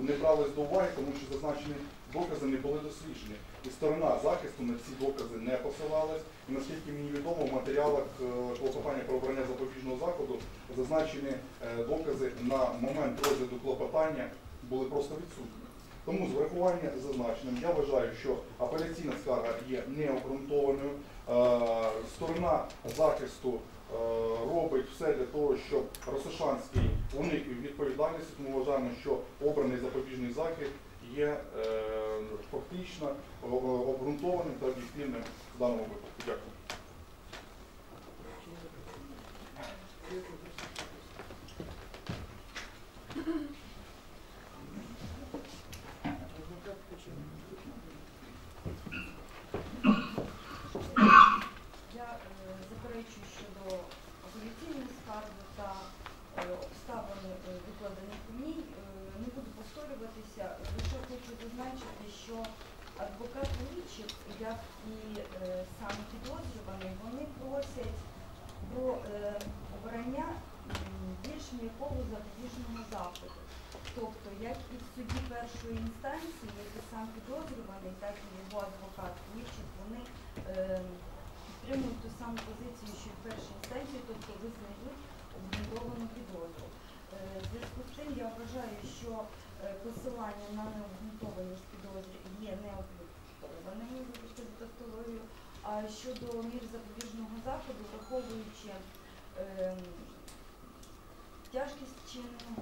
не бралось до уваги, тому що зазначені докази не були досліджені. І сторона захисту на ці докази не посилалась. І, наскільки мені відомо, в матеріалах клопотання про обрання запобіжного заходу зазначені докази на момент розгляду клопотання були просто відсутні. Тому з врахування зазначеним я вважаю, що апеляційна скарга є необґрунтованою. сторона захисту робить все для того, щоб Росошанський уникнув відповідальності. Ми вважаємо, що обраний запобіжний захід є фактично обґрунтованим та об'єктивним в даному випадку. Дякую. Посилання на необґрунтованість підозрів є необґрунтованою повторою. А щодо мір запобіжного заходу, враховуючи тяжкість чинного,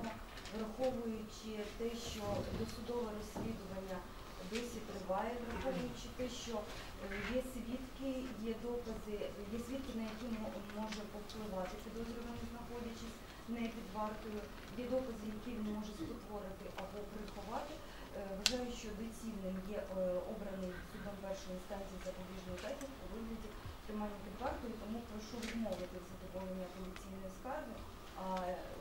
враховуючи те, що досудове розслідування досі триває, враховуючи те, що є свідки, є докази, є свідки, на які може повпливати підозрюваний, знаходячись не під вартою, є докази, які він може спотворити або приховати. Вважаю, що доцільним є обраний судом першої інстанції запобіжний захід у вигляді тримання під вартою, тому прошу відмовити задоволення апеляційної скарги, а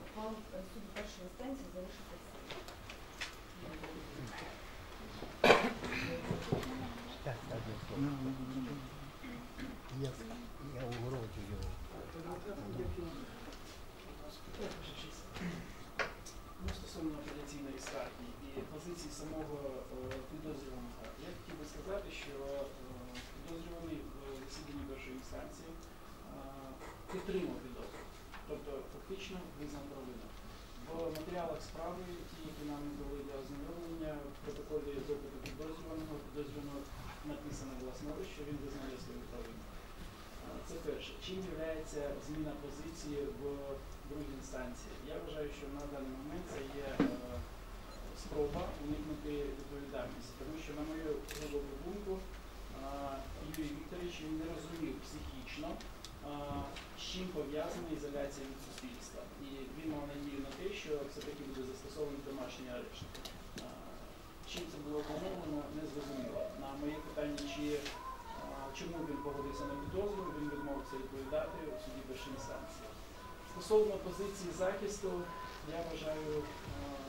ухвал суду першої інстанції залишити. Я угрожу його. Ну, стосовно апеляційної скарги і позиції самого підозрюваного, я хотів би сказати, що підозрюваний в засіданні першої інстанції підтримав підозру, тобто фактично визнав провину. В матеріалах справи, які нам дали для ознайомлення, в протоколі допиту підозрюваного, написано власноруч, що він визнає свою провину. Це перше. Чим є зміна позиції в другій інстанції? Я вважаю, що на даний момент це є спроба уникнути відповідальності, тому що, на мою глибоку думку, Юрій Вікторович не розумів психічно, з чим пов'язана ізоляція від суспільства. І він мав надію на те, що все-таки буде застосований домашній арешт. Чим це було встановлено, не зрозуміло. На моє питання, чому він погодився на підозру, він відмовився відповідати у суді першої інстанції. Стосовно позиції захисту, я вважаю,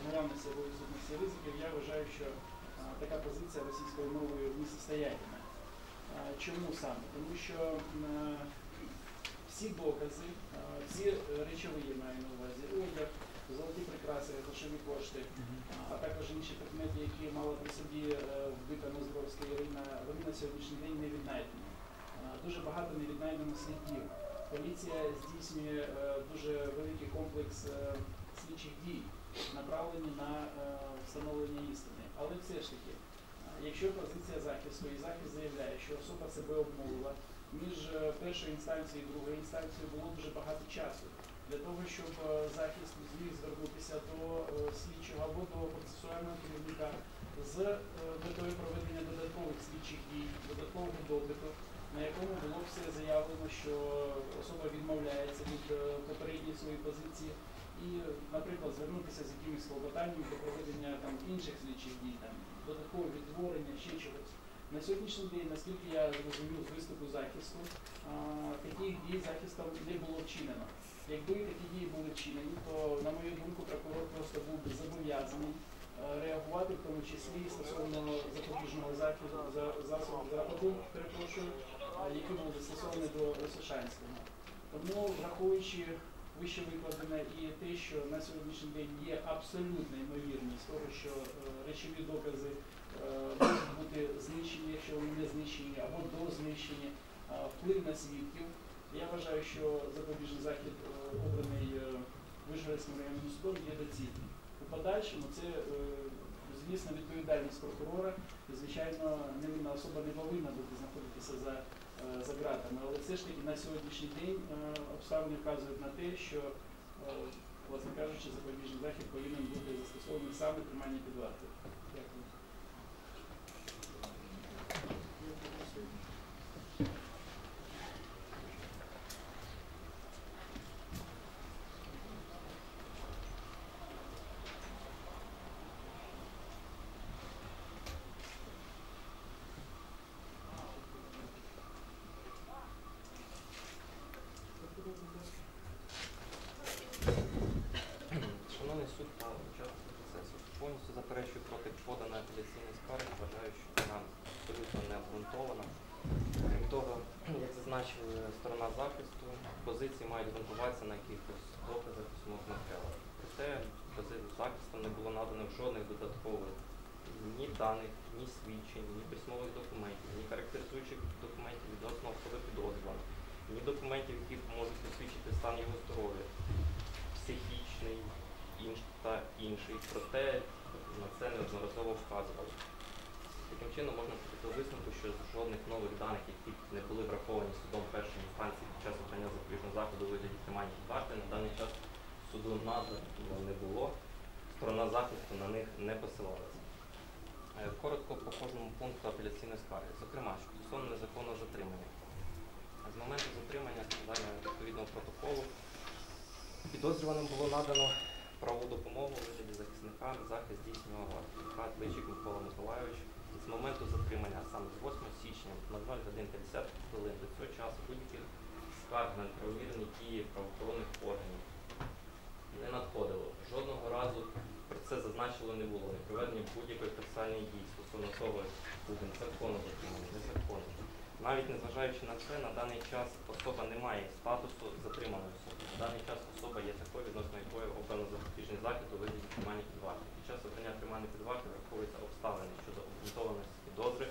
наявності або відсутності ризиків, я вважаю, що така позиція російською мовою несостоятельна. Чому саме? Тому що всі докази, всі речові, я маю на увазі, одяг, золоті прикраси, грошові кошти, а також інші предмети, які мала при собі вбита Нозбровська Ірина, вони на сьогоднішній день не віднайдені. Дуже багато не віднайдено слідів. Поліція здійснює дуже великий комплекс слідчих дій, направлені на встановлення істини. Але все ж таки, якщо позиція захисту і захист заявляє, що особа себе обмовила, між першою інстанцією і другою інстанцією було дуже багато часу для того, щоб захист зміг звернутися до слідчого або до процесуального керівника з метою проведення додаткових слідчих дій, додаткового допиту, на якому було все заявлено, що особа відмовляється від попередньої своєї позиції і, наприклад, звернутися з якимись клопотанням до проведення там інших слідчих дій, там додаткового відтворення, ще чогось. На сьогоднішній день, наскільки я зрозумів з виступу захисту, таких дій захистом не було вчинено. Якби такі дії були вчинені, то, на мою думку, прокурор просто був зобов'язаний реагувати, в тому числі стосовно запобіжного заходу, який був застосований до Росошанського. Тому, враховуючи вище викладене і те, що на сьогоднішній день є абсолютна ймовірність того, що речові докази можуть бути знищені, якщо вони не знищені, або дознищені, вплив на свідків. Я вважаю, що запобіжний захід, обраний Вишгородським районним судом, є доцільним. У подальшому це, звісно, відповідальність прокурора, і, звичайно, невинна особа не повинна бути знаходитися за за ґратами, але все ж таки на сьогоднішній день обставини вказують на те, що, власне кажучи, запобіжний захід повинен бути застосований саме тримання під вартою. Дякую. Шановний суд, та учасник процесу, повністю заперечую проти поданої апеляційної скарги, вважаю, що вона абсолютно не обґрунтована. Крім того, як зазначила сторона захисту, позиції мають ґрунтуватися на якихось доказах самого матеріалу. Проте позицію захисту не було надано жодних додаткових ні даних, ні свідчень, ні письмових документів, ні характеризуючих документів відносно особи підозрюваної, ні документів, які можуть посвідчити стан його здоров'я, психічний та інший. Проте на це неодноразово вказували. Таким чином можна до висновку, що жодних нових даних, які не були враховані судом першої інстанції під час обрання запобіжного заходу у вигляді тримання під вартою, на даний час суду надано не було, сторона захисту на них не посилалася. Коротко по кожному пункту апеляційної скарги. Зокрема, що стосовно незаконного затримання. З моменту затримання складання відповідного протоколу підозрюваним було надано правову допомогу у вигляді захисника, захист здійснював Кличик Микола Миколайович. З моменту затримання, саме з 8 січня на 0 годин 50 хвилин, до цього часу будь-яких скарг на неправомірні дії правоохоронних органів не надходило. Жодного разу про це зазначено не було. Не проведення будь-якої процесуальної дії стосовно того, буде незаконно затримання, незаконно. Навіть незважаючи на це, на даний час особа не має статусу затриманої особи. На даний час особа є такою, відносно якої обрано запобіжний захід у вигляді тримання під вартою. Під час обрання тримання під вартою враховуються обставини щодо обґрунтованості підозри,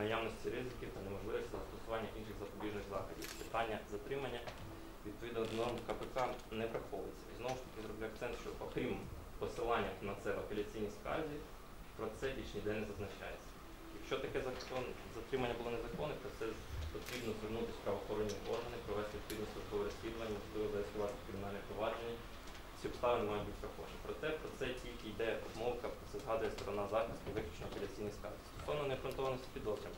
наявності ризиків та неможливості застосування інших запобіжних заходів. Питання затримання відповідно до норм КПК не враховується. І знову ж таки зроблю акцент, що окрім посилання на це в апеляційній скарзі, про це більш ніде не зазначається. Якщо таке затримання було незаконне, то це потрібно звернутися в правоохоронні органи, провести відповідне службове розслідування, можливо зареєструвати кримінальне провадження. Ці обставини мають бути враховані. Проте про це тільки йде обмовка, про це згадує сторона захисту, виключно апеляційний скарг. Стосовно необґрунтованості підозрів.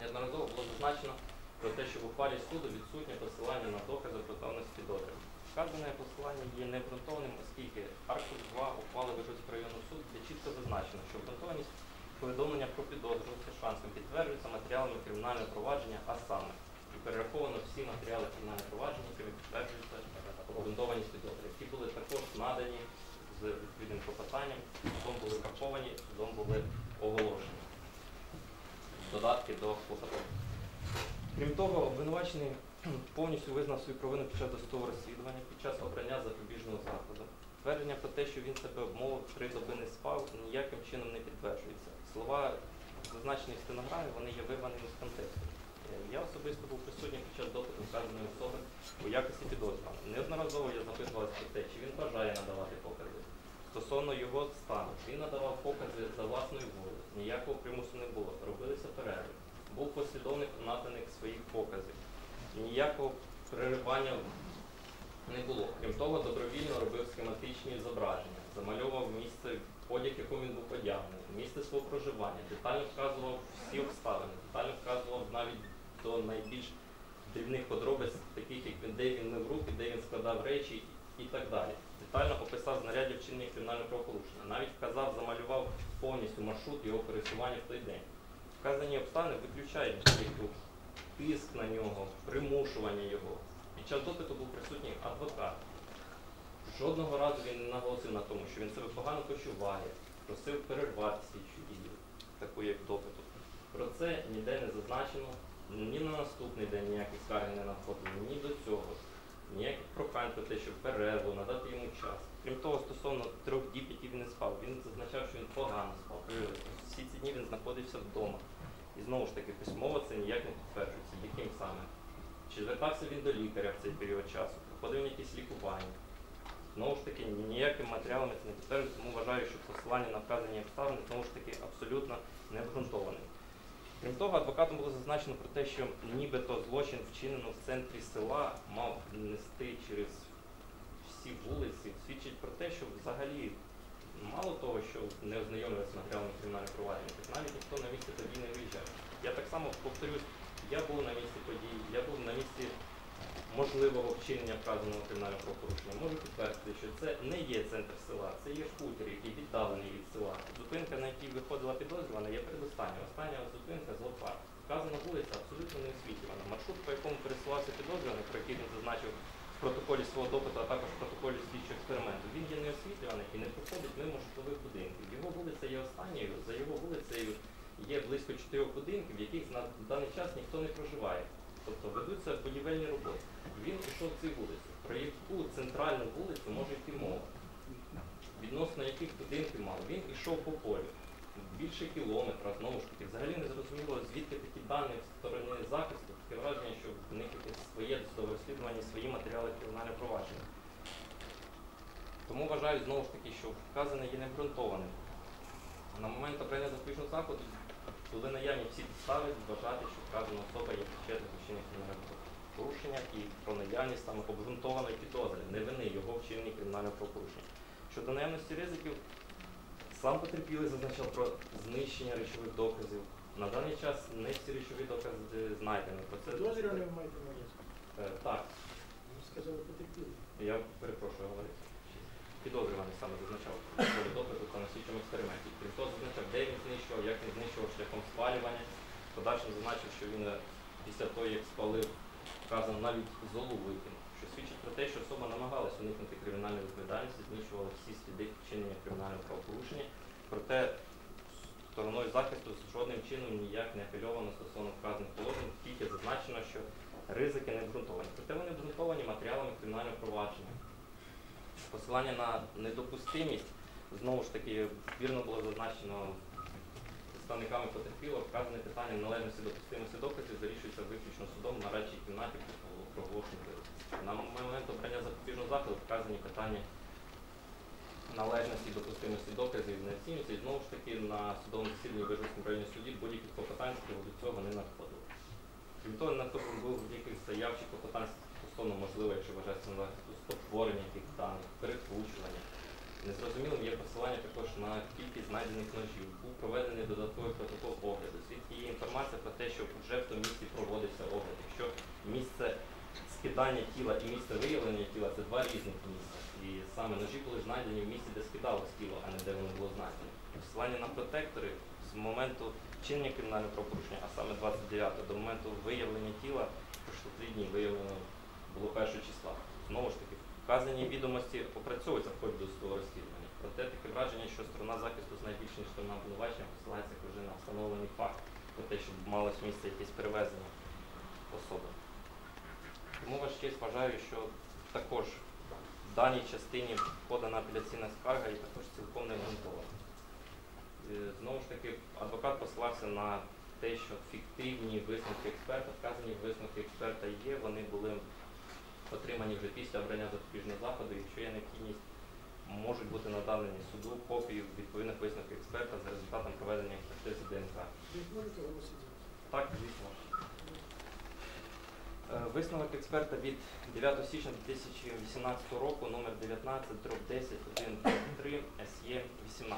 Неодноразово було зазначено про те, що в ухвалі суду відсутнє посилання на докази обґрунтованості підозрів. Вказане посилання є необґрунтованим, оскільки аркуш 2 ухвали Вишгородського районного суду, де чітко зазначено, що обґрунтованість повідомлення про підозру з шансом підтверджується матеріалами кримінального провадження, а саме і перераховано всі матеріали кримінального провадження, якими підтверджуються обґрунтованість підозри, які були також надані з відповідним попитанням, судом були враховані, судом були оголошені додатки до клопотання. Крім того, обвинувачений повністю визнав свою провину під час досудового розслідування, під час обрання запобіжного заходу. Твердження про те, що він себе обмовив, 3 доби не спав, ніяким чином не підтверджується. Слова, зазначені в стенограмі, вони є вирваними з контексту. Я особисто був присутній під час допиту вказаної особи у якості підозрюваного. Неодноразово я запитувався про те, чи він бажає надавати покази. Стосовно його стану, він надавав покази за власною волею, ніякого примусу не було, робилися перерви. Був послідовник у наданих своїх показів, ніякого переривання не було. Крім того, добровільно робив схематичні зображення, замальовував місце, одяг, якому він був одягнений, місце свого проживання, детально вказував всі обставини, детально вказував навіть до найбільш дрібних подробиць, таких як де він мив руки, де він складав речі і так далі. Детально описав знаряддя вчинення кримінального правопорушення, навіть вказав, замалював повністю маршрут його пересування в той день. Вказані обставини виключають тиск на нього, примушування його. Під час допиту був присутній адвокат. Жодного разу він не наголосив на тому, що він себе погано почуває, просив перервати слідчу дію, таку як допиту. Про це ніде не зазначено, ні на наступний день ніяких скарги не надходили, ні до цього, ніяких прохань про те, щоб перерву, надати йому час. Крім того, стосовно 3 діб, які він не спав, він зазначав, що він погано спав. Всі ці дні він знаходився вдома. І знову ж таки, письмово це ніяк не підтверджується, яким саме. Чи звертався він до лікаря в цей період часу, проходив якісь лікування. Знову ж таки, ніякими матеріалами це не підтверджується, тому вважаю, що посилання на вказані обставини, знову ж таки, абсолютно не обґрунтоване. Крім того, адвокатом було зазначено про те, що нібито злочин вчинено в центрі села, мав нести через всі вулиці. Свідчить про те, що взагалі мало того, що не ознайомилися з матеріалами кримінального провадження, так навіть ніхто на місці тоді не виїжджав. Я так само повторюсь, я був на місці подій, я був на місці можливого вчинення вказаного кримінального правопорушення. Можу підтвердити, що це не є центр села, це є шкутер, який віддалений від села. Зупинка, на якій виходила підозрювана, є передостання. Остання зупинка – Зоопарк. Вказана вулиця абсолютно не освітлювана. Маршрут, по якому пересувався підозрюваний, про який він зазначив в протоколі свого допиту, а також в протоколі слідчого експерименту, він є не освітлюваний і не проходить мимо житлових будинків. Його вулиця є останньою, за його вулицею є близько 4 будинків, в яких на даний час ніхто не проживає. Тобто ведуться будівельні роботи. Він пішов цю вулицю. Про яку центральну вулицю може йти мова? Відносно яких будинків мало? Він пішов по полю. Більше кілометра, знову ж таки. Взагалі не зрозуміло, звідки такі дані в стороні захисту. Таке враження, що в них своє досудове розслідування, свої матеріали кримінального провадження. Тому вважаю, знову ж таки, що вказане є необґрунтованим. На момент обрання запобіжного заходу були наявні всі підстави вважати, що вказана особа є причетна до вчинення кримінального порушення і про наявність саме обґрунтованої підозри, не вини його вчинення кримінального порушення. Щодо наявності ризиків, сам потерпілий зазначав про знищення речових доказів. На даний час не всі речові докази знайдені. Підозрюваний ви маєте на увазі? Так. Ви сказали потерпілий. Я перепрошую, говорити. Підозрюваний саме зазначав про допиту та на слідчому експерименті. Крім того, зазначав, де він знищував, як він знищував шляхом спалювання. Подальшим зазначив, що він після того, як спалив, вказано навіть золу викинув, що свідчить про те, що особа намагалась уникнути кримінальної відповідальності, знищувала всі сліди вчинення кримінального правопорушення. Проте стороною захисту жодним чином ніяк не апельовано стосовно вказаних положень, тільки зазначено, що ризики не обґрунтовані. Проте вони обґрунтовані матеріалами кримінального провадження. Посилання на недопустимість, знову ж таки, вірно було зазначено представниками потерпілого, вказане питання належності допустимості доказів вирішується виключно судом на радчій кімнаті проголошення. На момент обрання запобіжного заходу вказані питання належності допустимості доказів не оцінюються, і знову ж таки на судовому засіданні в Вижницькому районному суді будь-які клопотання до цього не надходили. Крім того, не надходили будь-яких заяв чи клопотань стосовно, можливо, якщо вважається на захисту, створення яких даних, перекручування. Незрозумілим є посилання також на кількість знайдених ножів. Був проведений додатковий протокол огляду. Звідки є інформація про те, що вже в тому місці проводився огляд. Якщо місце скидання тіла і місце виявлення тіла – це два різних місця. І саме ножі були знайдені в місці, де скидалось тіло, а не де воно було знайдено. Посилання на протектори з моменту вчинення кримінального правопорушення, а саме 29-го, до моменту виявлення тіла, пройшло 3 дні, виявлено було 1-го числа. Знову ж таки, вказані відомості опрацьовуються в ході досудового розслідування. Проте таке враження, що сторона захисту з найбільш ніж сторона обвинувачення посилається вже на встановлений факт про те, що малось місце якесь перевезення особи. Тому ваш честь вважаю, що також в даній частині подана апеляційна скарга і також цілком не обґрунтована. Знову ж таки, адвокат посилався на те, що фіктивні висновки експерта, вказані висновки експерта є, вони були отримані вже після обрання запобіжного заходу, якщо є необхідність, можуть бути надані суду копії відповідних висновків експерта за результатом проведення експертизи ДНК. Так, звісно. Висновок експерта від 9 січня 2018 року номер 19/10-1-3-СЄ-18.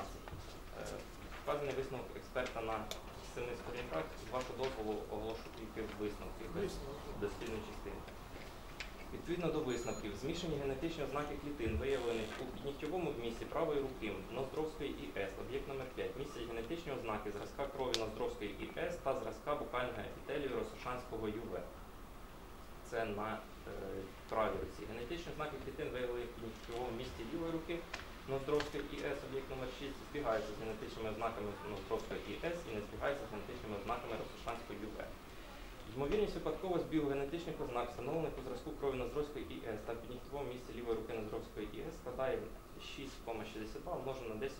Вказаний висновок експерта на 7 сторінках. З вашого дозволу оголошу тільки висновки дослідної частини. Відповідно до висновків, змішані генетичні ознаки клітин, виявлених у піднігтєвому місці правої руки Ноздровської ІС, об'єкт номер 5, містять генетичні ознаки зразка крові Ноздровської ІС та зразка букального епітелію Росошанського ЮВ. Це на правій руці. Генетичні ознаки клітин, виявлених у піднігтєвому місці лівої руки Ноздровської ІС, об'єкт номер 6, збігаються з генетичними ознаками Ноздровської ІС і не збігаються з генетичними ознаками Росошанського ЮВ. Ймовірність випадково збігу генетичних ознак, встановлених у зразку крові Ноздровської ІС та в піднігтєвому місці лівої руки Ноздровської ІС, складає 6,62 умножено на 10⁻³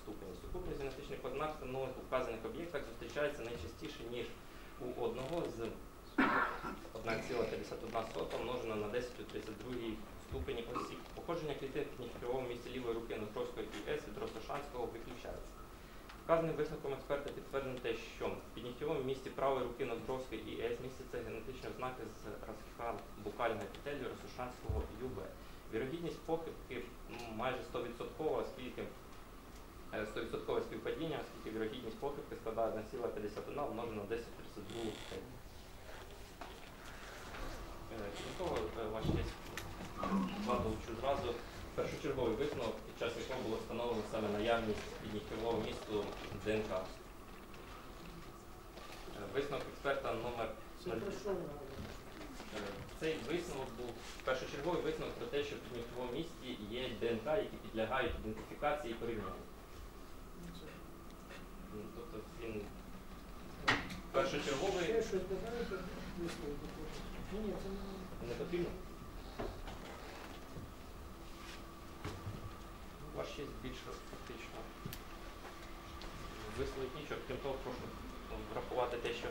ступені. Сукупність генетичних ознак, встановлених у вказаних об'єктах, зустрічається найчастіше, ніж у одного з 1,51 умножено на 10⁻³² ступені осіб. Походження клітин в піднігтєвому місці лівої руки Ноздровської ІС від Росошанського виключається. Вказаним висновком експерта підтверджено те, що в піднігтєвому місці правої руки Ноздровської ІС містяться генетичні ознаки з букальної епітелію Росошанського ЮБ. Вірогідність похибки майже 100%, оскільки 100% співпадіння, оскільки вірогідність похибки складає 1,51 умножено на 1032. Ваша честь, вкладовчу зразу першочерговий висновок, під час якого було встановлено саме наявність піднігтєвого місту ДНК. Висновок експерта номер 0. Цей висновок був першочерговий висновок про те, що в піднігтєвому місті є ДНК, які підлягають ідентифікації і порівнянню. Тобто він першочерговий... Не потрібно? Ваш є більше фактично. Висловить нічого, крім того, прошу врахувати те, що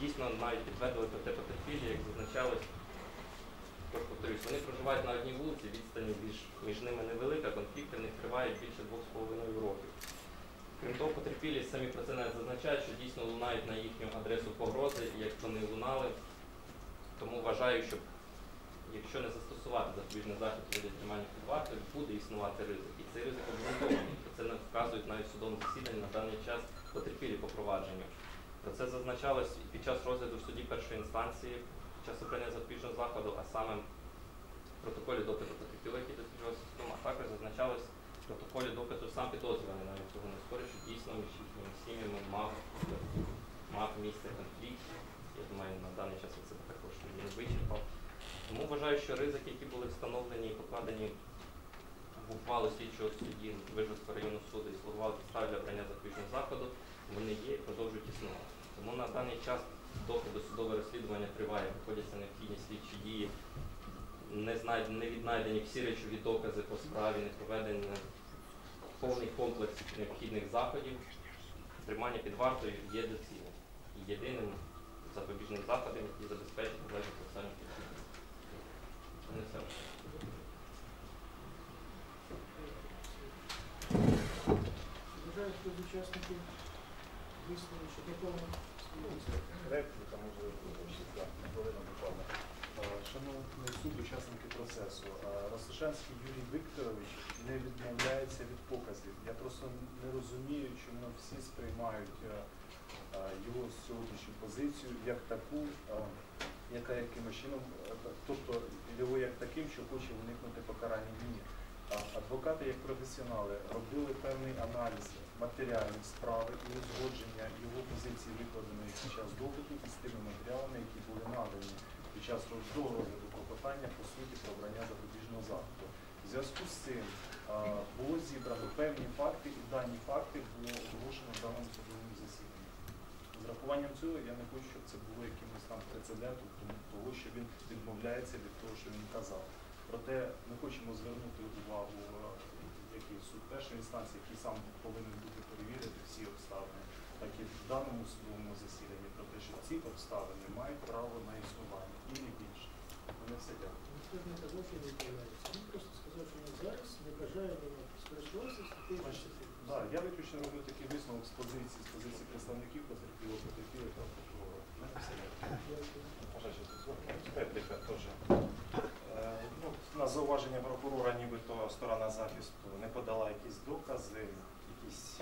дійсно навіть підтвердили про те потерпілі, як зазначалось. Тож повторюсь, вони проживають на одній вулиці, відстані між ними невелика, конфлікти в них тривають більше 2,5 років. Крім того, потерпілі самі про це не зазначають, що дійсно лунають на їхню адресу погрози, і як вони лунали. Тому вважаю, що якщо не застосувати запобіжний захід у вигляді тримання під вартою, буде існувати ризик. І цей ризик обґрунтований. Про це не вказують навіть в судовому засіданні на даний час потерпілі по провадженню. Про це зазначалось і під час розгляду в суді першої інстанції, під час обрання запобіжного заходу, а саме в протоколі допиту потерпілого, який досліджувався судом, а також зазначалось в протоколі допиту сам підозрюваний, навіть цього не спорить, що дійсно між їхніми сім'ями мав місце конфлікт. Я думаю, на даний час це також не вичерпав. Тому вважаю, що ризики, які були встановлені і покладені в ухвалу слідчого судді Вижницького районного суду і слугували підстави для обрання запобіжного заходу, вони є і продовжують існувати. Тому на даний час, доки досудове розслідування триває, виходяться необхідні слідчі дії, не віднайдені всі речові докази по справі, не проведений повний комплекс необхідних заходів, тримання під вартою є доцільним. Єдиним запобіжним заходом, який забезпечить належну процесуальну підсудність. Бажаю, хто з учасників висловив, що готовно репліку, там уже хвилина буквально. Шановні суд, учасники процесу, Росошанський Юрій Вікторович не відмовляється від показів. Я просто не розумію, чому всі сприймають його сьогоднішню позицію як таку, яка якимось чином, тобто його як таким, що хоче уникнути покарання війни. Адвокати, як професіонали, робили певний аналіз матеріалів справи і узгодження його позиції, викладеної під час допиту з тими матеріалами, які були надані під час розгляду клопотання по суті про обрання запобіжного заходу. В зв'язку з цим було зібрано певні факти, і дані факти було оголошено в даному судовому засіданні. З рахуванням цього я не хочу, щоб це було якимось там прецедентом, тому що він відмовляється від того, що він казав. Проте ми хочемо звернути увагу суд першої інстанції, який сам повинен бути перевірити всі обставини, так і в даному судовому засіданні, про те, що ці обставини мають право на існування і не більше. Вони все дякую. Ніхто не казав, що не відмовляється. Він просто сказав, що він зараз не бажає мені скорочуватися, я виключно роблю такий висновок з позиції представників потерпілого, та прокурора. Репліка теж. На зауваження прокурора, нібито сторона захисту не подала якісь докази, якісь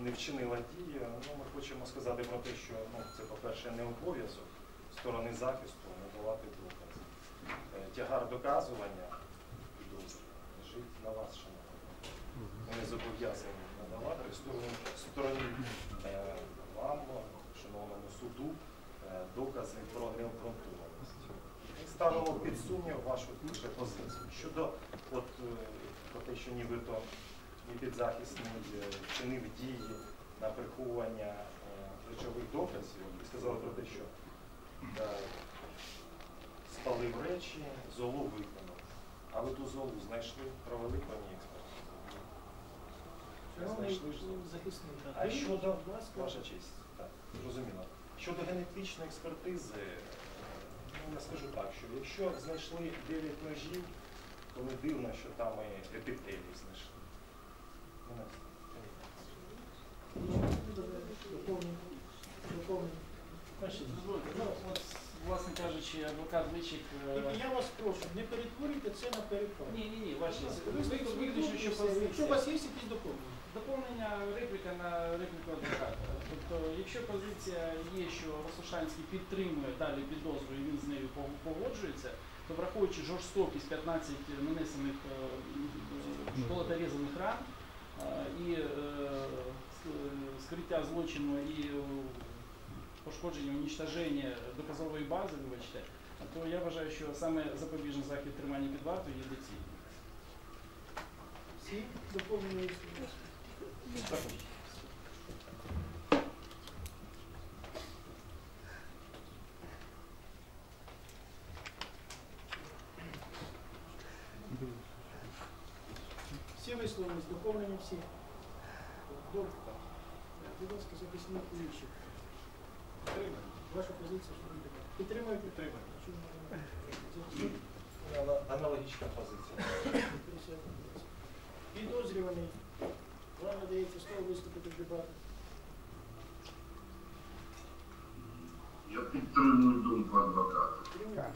не вчинила дії. Ми хочемо сказати про те, що це, по-перше, не обов'язок сторони захисту надавати докази. Тягар доказування підозри лежить на вас, шановні. Вони зобов'язані надавати стороні вам, шановному суду, докази про необґрунтованість. Ставимо під сумнів вашу позицію. Щодо про те, що нібито і підзахисний чинив дії на приховування речових доказів, сказали про те, що спалив речі, золу виконав. А ви ту золу знайшли, провели по ній експерт. А щодо, ваша честь, так, зрозуміло. Щодо генетичної експертизи, я скажу так, що якщо знайшли 9 ножів, то не дивно, що там і епітелії знайшли. духовний. Власне кажучи, адвокат Личик... Я вас прошу, не перетворюйте це на перепад. Ні, ваше. Якщо у вас є якісь доповнення? Доповнення репліка на репліку адвоката. Тобто, якщо позиція є, що Васушанський підтримує далі підозру і він з нею погоджується, то враховуючи жорстокість 15 нанесених колоторізаних ран і скриття злочину і пошкодження, уничтоження доказової бази, вибачте, то я вважаю, що саме запобіжний захід тримання під вартою є доцільним. Всі доповнені існують. Всі висловлені з доповненням всіх. Добре. Будь ласка, записник Личик. Ваша позиція, що ви питаєте? Підтримуєте? Підтримуєте. Аналогічна позиція. Підозрюваний. Вам надається слово виступити в дебатах. Я підтримую думку адвоката. Підтримуєте?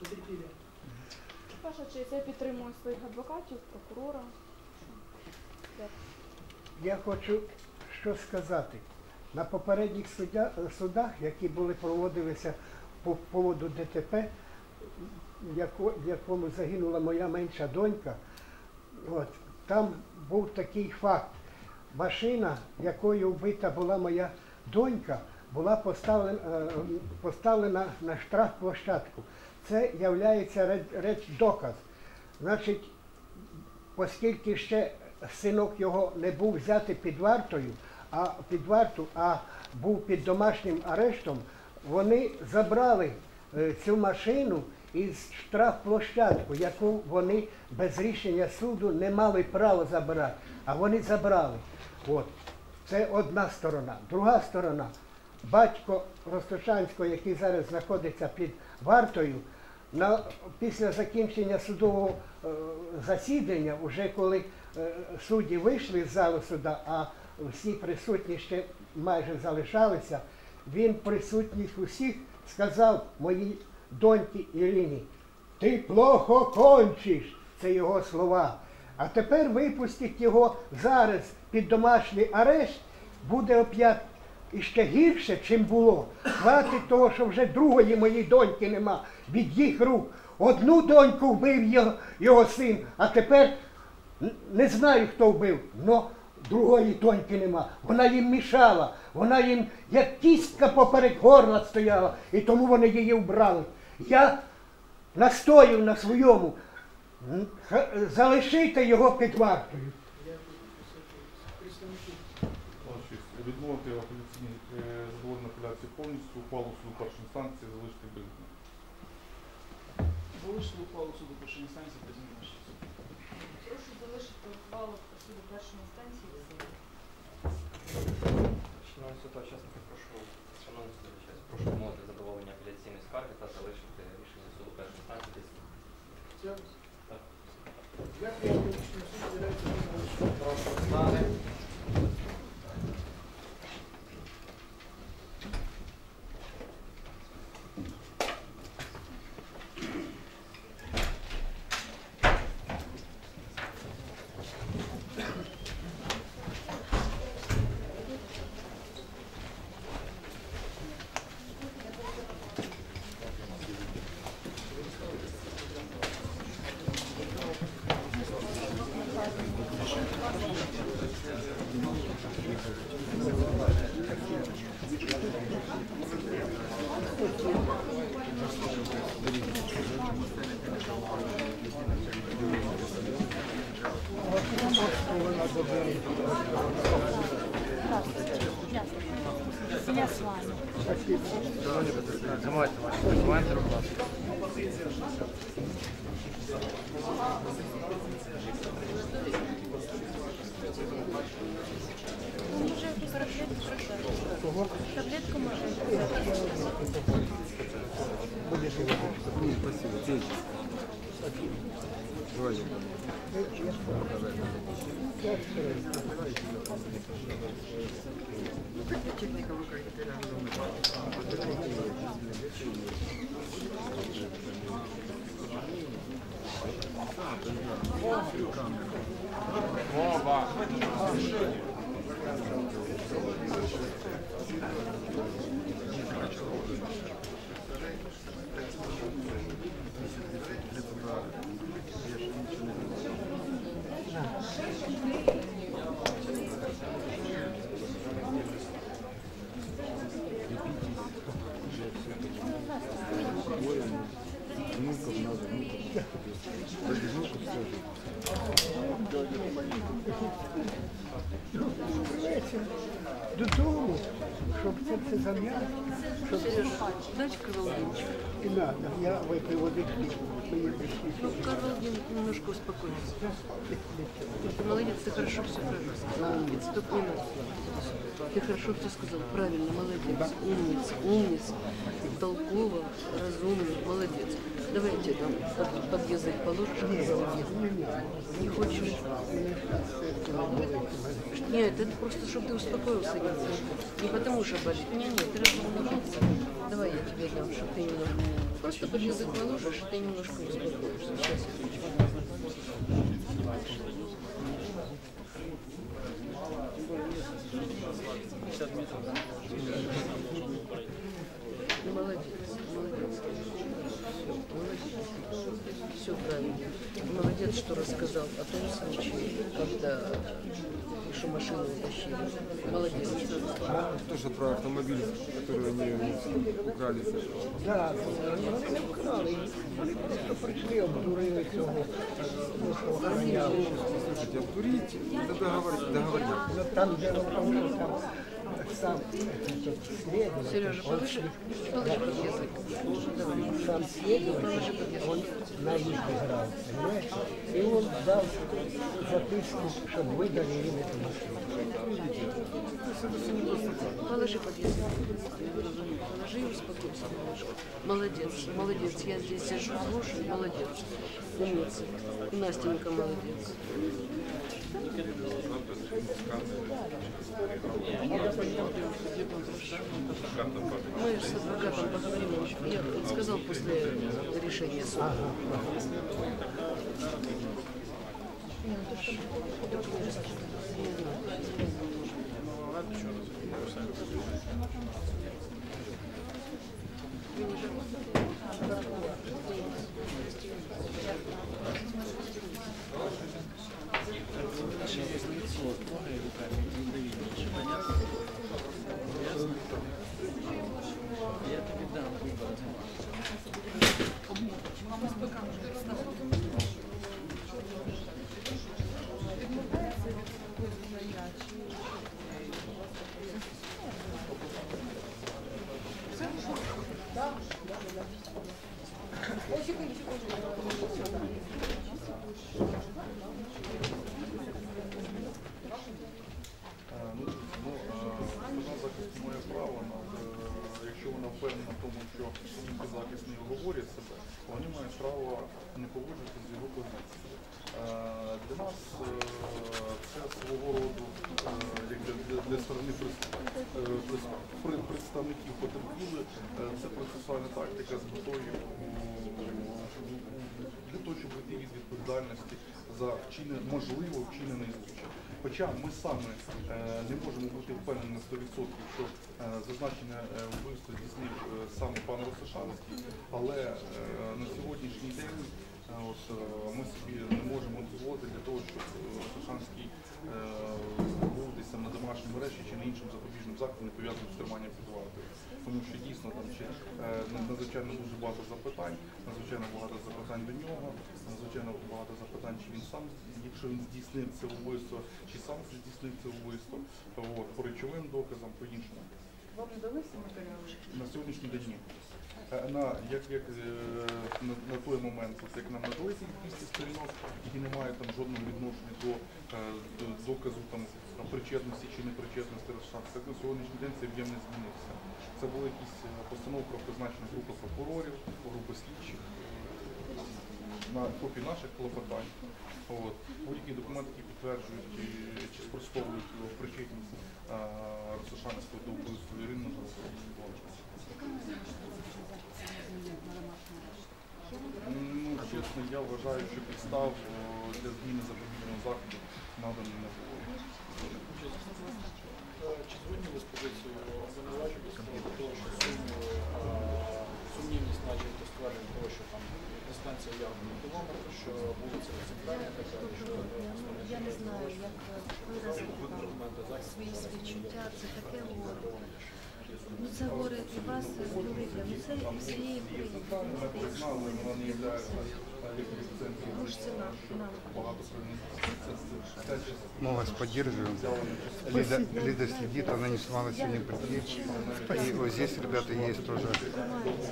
Потерпіли. Ваша честь, я підтримую своїх адвокатів, прокурора. Я хочу що сказати. На попередніх судах, які проводилися по поводу ДТП, в якому загинула моя менша донька, там був такий факт. Машина, якою вбита була моя донька, була поставлена на штрафплощадку. Це є доказ. Значить, оскільки ще синок його не був взяти під варту, а був під домашнім арештом, вони забрали цю машину із штрафплощадку, яку вони без рішення суду не мали права забирати, а вони забрали. Це одна сторона. Друга сторона. Батько Ростошанського, який зараз знаходиться під вартою, після закінчення судового засідання, вже коли судді вийшли з залу суда, а всі присутні ще майже залишалися, він присутніх усіх сказав моїй доньці Ірині: «Ти плохо кончиш!» Це його слова. А тепер випустіть його зараз під домашній арешт, буде оп'ять іще гірше, чим було. Хватить того, що вже другої моїй доньки нема від їх рук. Одну доньку вбив його син, а тепер не знаю, хто вбив, але другої доньки нема. Вона їм мішала, вона їм як кістка поперед горла стояла, і тому вони її вбрали. Я настою на своєму, залишити його під вартою. Відмовити апеляційний згод на апеляцію повністю, ухвалу суду першої інстанції залишити без змін. Залишити ухвалу суду першої інстанції без змін. Прошу залишити ухвалу суду першої інстанції без змін. Шановні судові учасники, прошу умовити задоволення апеляційної скарги та залишити рішення суду першої інстанції без змін. Дякую. Прошу знати. Спасибо. Додому, щоб це зам'яти. Дочка Володимичка. Не треба, я приводив книгу. Ну, Карл Володимирович немножко успокоился. Ты молодец, ты хорошо все правильно сказал. Только не надо. Ты хорошо все сказал, правильно, молодец, умница, умница, толково, разумно, молодец. Давайте там под язык положишь. Не хочешь? Нет, это просто, чтобы ты успокоился. Не потому что болит. Нет, ты разумножился. Давай я тебе дам, чтобы ты немножко... Просто под язык положишь, и ты немножко успокоишься. Сейчас я включу. Молодец, молодец. Все правильно. Молодец, что рассказал о том случае, когда нашу машину утащили. Молодец. Тоже про автомобиль, который они украли. Да, они не украли. Они просто пришли, обдурили цього. Слушайте, обдурите. Это договорить. Но там дело поможет. Сам следователь, Сережа, повыше язык. Сам следователь, он на них играл, понимаешь? И он дал записку, чтобы выдали им эту машину. Положи под язык. Положи и успокойся немножко. Молодец, молодец. Я здесь сижу, слушаю, молодец. Умница. И Настенька молодец. Мы с адвокатом поговорим. Я сказал после решения суда. Представників потерпіли, це процесуальна тактика з метою для того, щоб вийти від відповідальності за можливо вчинений злочин. Хоча ми саме не можемо бути впевнені на 100%, що зазначене вбивство здійснив саме пан Росошанський, але на сьогоднішній день ми собі не можемо дозволити для того, щоб Росошанський був на домашньому арешті чи на іншому запобіжному заході, не пов'язаному з триманням під вартою. Тому що дійсно там ще надзвичайно дуже багато запитань, надзвичайно багато запитань до нього, надзвичайно багато запитань, чи він сам, якщо він здійснив це вбивство, чи сам здійснив це вбивство, по речовим доказам, по іншому. Вам не дали всі матеріали? На сьогоднішній день ні. На той момент, як нам надали ці 200 сторінок, які не мають там жодного відношення до доказу причетності чи непричетності Росошанського, так на сьогоднішній день цей об'єм не змінився. Це була якісь постановка про призначення групи прокурорів, групи слідчих. на копії наших клопотань. Будь-які документи, які підтверджують чи спростовують причетність Росошанського до вбивства Ірини Жолобової. Чесно, я вважаю, що підстав для зміни запобіжного заходу надано не було. Чи згодні ви з позицією обвинувачення стосовно того, що сумнівність начебто ствердження того, що там дистанція явно на кілометр, що вулиця центральна, така що я не знаю, як виразити свої співчуття, це таке горе. Ну це горе і вас зберегти, ну це і всієї України. Мы вас поддерживаем. Лида сидит, она не смогла сегодня прийти. И вот здесь ребята есть тоже.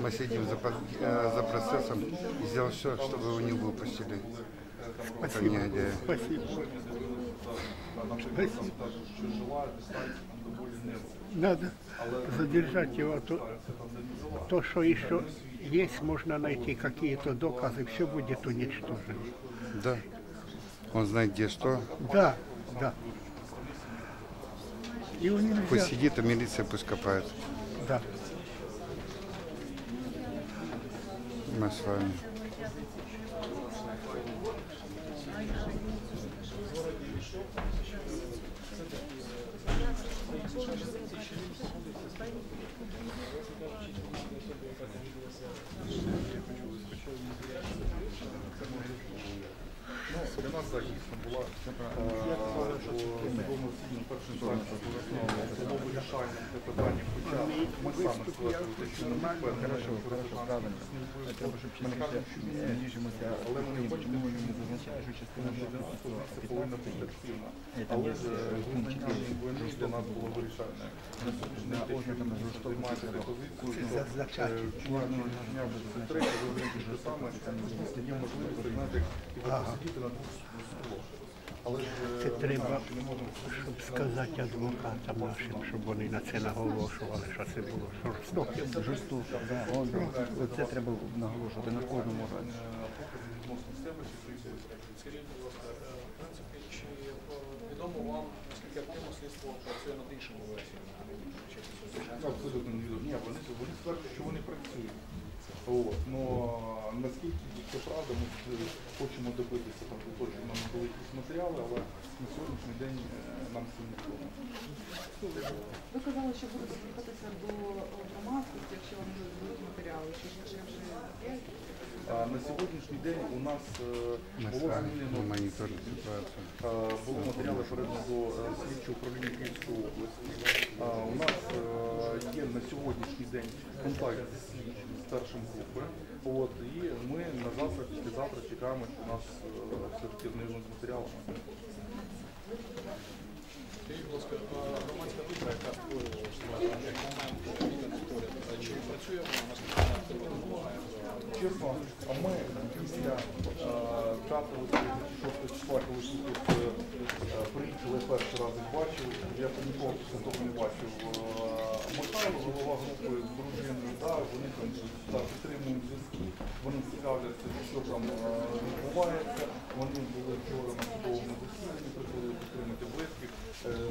Мы сидим за процессом и сделаем все, чтобы его не выпустили. Это не идея. Надо задержать его. То, что еще есть, можно найти какие-то доказы, все будет уничтожено. Да. Он знает, где что. Да, да. Его нельзя... Пусть сидит, а милиция пусть копает. Да. Мы с вами. Для нас дійсно була повноцінна перша інстанція рішання для питання, хоча ми саме стверджували, що ми першим переконані, ми кажемо, що змінюємося, але ми не хочемо, що зазначаючи частину 11 повинна бути активна, але визнання війни для нас було вирішальне. На сьогодні день, що займається позицію, чиновні рішення без затримки, визнання те саме, є можливість прийняти і посидіти на двох. Це треба, щоб сказати адвокатам нашим, щоб вони на це наголошували, що це було жорстоко. Жорстоко, так. Це треба наголошувати на кожному разі. Скажіть, будь ласка, в принципі, чи відомо вам, наскільки активно слідство працює над іншими версіями? Абсолютно невідомо. Ні, вони стверджують, що вони працюють. Но наскільки це правда, ми хочемо добитися того, що нам були якісь матеріали, але на сьогоднішній день нам це не було. Ви казали, що будете звертатися до громадськості, якщо вам будуть матеріали, чи вже є? На сьогоднішній день у нас були матеріали передано до слідчого управління Київської області. У нас є на сьогоднішній день контакт зі слідчим, старшим групи. І ми на завтра, післязавтра чекаємо, що у нас все-таки знайдуть матеріали. Скажіть, будь ласка, громадська вибора, яка створювала, чи працює вона, наскільки активно допомагає? Чесно, ми після 5-6 числа, коли всі тут приїхали, перший раз їх бачили, я ніколи після того не бачив Макарова, голова групи Дружинної Дари, вони там підтримують зв'язки, вони цікавляться, що там відбувається, вони були вчора на судовому засіданні, приходили підтримати близьких.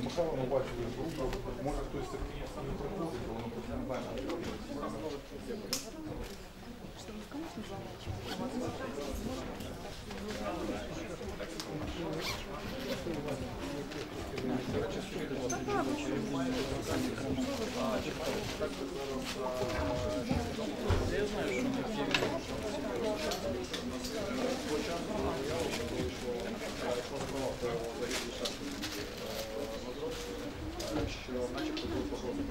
Макарова ми бачили з групи, може хтось такий не приходить, але ми просто не знаємо. Я знаю, що на Києві початку явище було, що про загиблі шахти Мазовські, що начебто було погрози.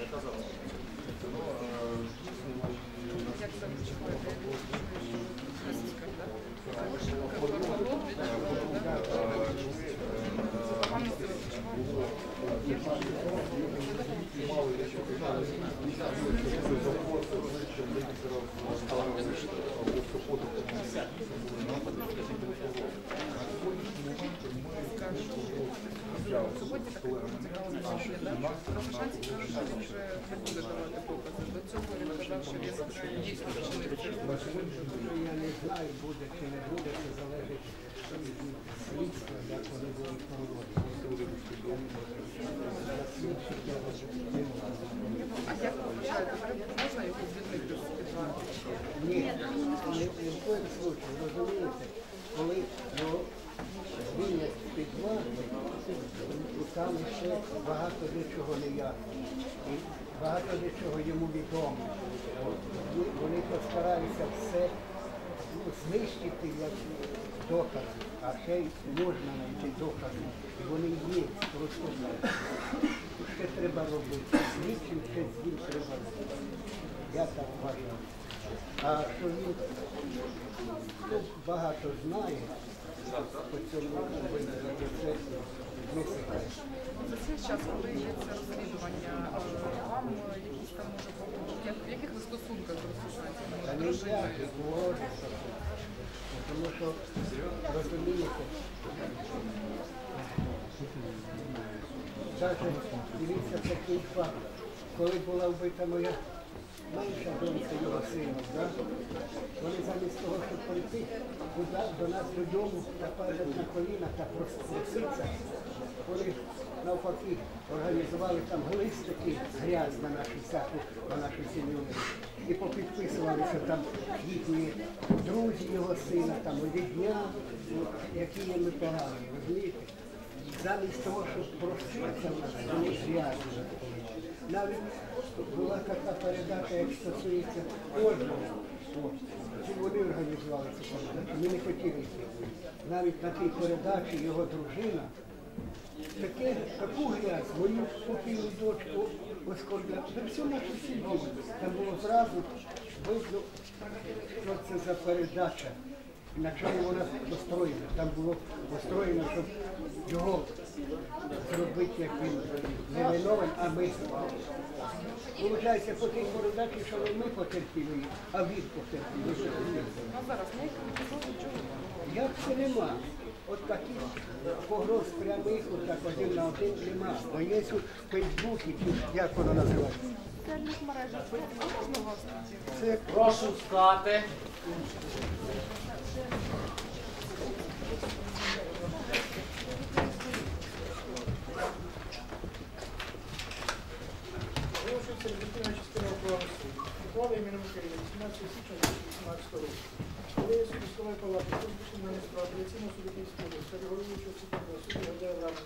Я казав, на сьогоднішній момент ми в суботі така концентрація передача. Тому шансів Порошенко вже не буде давати покази. До цього він казав, що він дійсно чинив це. Я не знаю, буде чи не буде, це залежить від слідства, як вони будуть проводити. А як ви вважаєте, можна його звільнити з під варти? Ні, але в якому случаю, розумієте, коли звільнять під варти, там ще багато чого не ясно. І багато чого йому відомо. Вони постараються все знищити як докази, а ще й можна знайти докази. Вони є, просто ще треба робити. Нічим ще з ним треба робити. Я так вважаю. А що він багато знає, по цьому повинні зробити. За цей час, коли є це розслідування, вам якісь там може бути, в яких ви стосунках розслідуєте? Та ніяк, говориться. Тому що, розумієте, навіть дивіться такий факт. Коли була вбита моя менша донька його сина, вони замість того, щоб прийти до нас додому та падати на коліна та проситися, вони навпаки організували там глист такий грязь на нашу всяку, на нашу сім'ю. І попідписувалися там їхні друзі його сина, там рідня, які є ми погані, розумієте? Замість того, щоб проситися в нас, вони грязні. Навіть була така передача, як стосується кожного. Вони організували цю передачу, ми не хотіли йти. Навіть на тій передачі його дружина таку грязь, мою спокійну дочку оскорбляла. Та всю нашу сім'ю. Там було зразу видно, що це за передача, на чому вона построєна. Там було построєно, щоб його зробити, як він не виновен, а ми. Получається, по тій передачі, що ми потерпіли, а він потерпіли. А зараз ми нічого не чуємо. Як це нема? От таких погроз прямих, от так один на один нема. Бо є у Фейсбуці, як воно називається. Прошу встати. Оголошується Екзекутивна частина округу суду. Ухвала імені Миколаєва, 18 січня 2018 року. Голови суддівської палати, суддівської справи, апеляційного суду Київської області, головуючого судового суду Гадяєва Івана,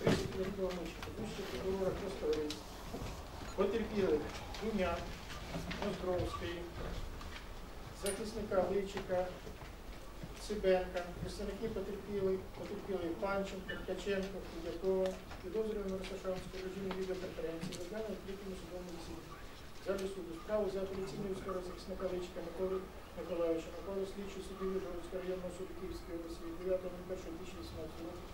30 років Омельченка, вищого прокурора Костової, потерпілих Дуня, Ноздровської, захисника Гличика, Сибенка, представники потерпіли Панченко, Ткаченко, Кудякова, підозрюваного Росошанського режиму відеоконференції, розглянули в третьому судовому засіданні. Залі суду справу за апеляційною скаргою захисника Личика Миколи Миколаївича наклали слідчі судді Вишгородського районного суду Київської області від 9.01.2018 року,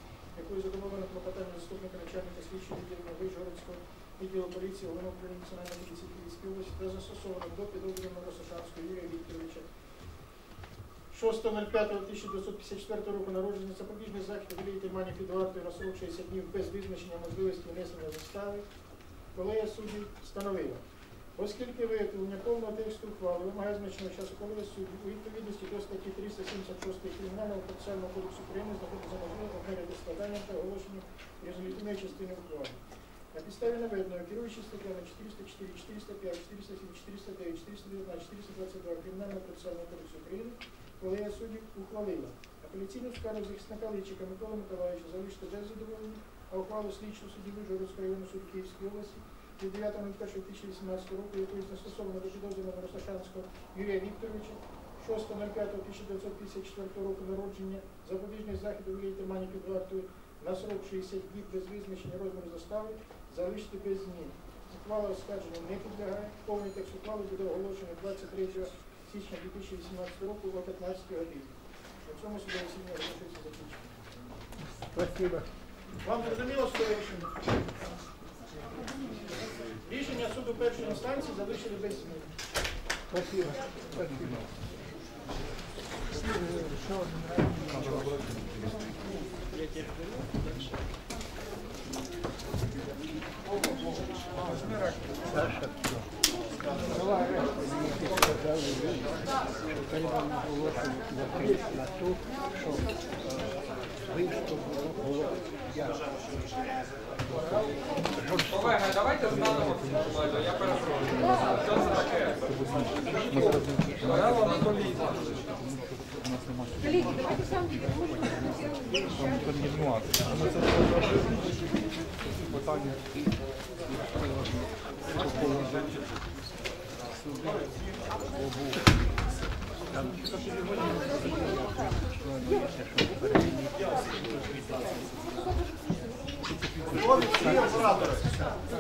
якою задоволено клопотання заступника начальника слідчого відділення Вишгородського відділу поліції Головного управління Національної поліції Київської області та застосовано до підозрюваного Росошанського Юрія Вікторовича. 6.05.1954 року народження запобіжний захід обілій тримання під вартою на срок 60 днів без визначення можливості внесення застави, колегія суддів встановила. Оскільки виявлення повного тексту ухвали вимагає значного часу, колегія суддів у відповідності до статті 376 Кримінального процесуального кодексу України знаходиться можливість обмежити складання та оголошення резолютивної частини ухвали. На підставі наведеного керуючі статтями 404, 405, 407, 409, 419, 422 Кримінального процесуального кодексу України колегія суддів ухвалила. Апеляційну скаргу захисника Личика Миколи Миколаївича залишити без задоволення, а ухвалу слідчого судді Вишгородського районного суду Київської області від 9.01.2018 року, якою застосовано до підозрюваного Росошанського Юрія Вікторовича, 6.05.1954 року народження, запобіжний захід у вигляді тримання під вартою на срок 60 днів без визначення розміру застави, залишити без змін. Ухвала оскарження не підлягає. Повний текст ухвали буде оголошено 23 січня 2018 року о 15 годині. На цьому судове засідання оголошується закінченим. Спасибо. Вам зрозуміло своє рішення? Рішення суду першої інстанції залишили без змін. Спасибо. Спасибо. Ще один раз. Колеги, давайте знову. Я перепрошую. Що це таке? Право на коліна. Коліна, давайте сам відповідемо. Питання. Ловить все операторы.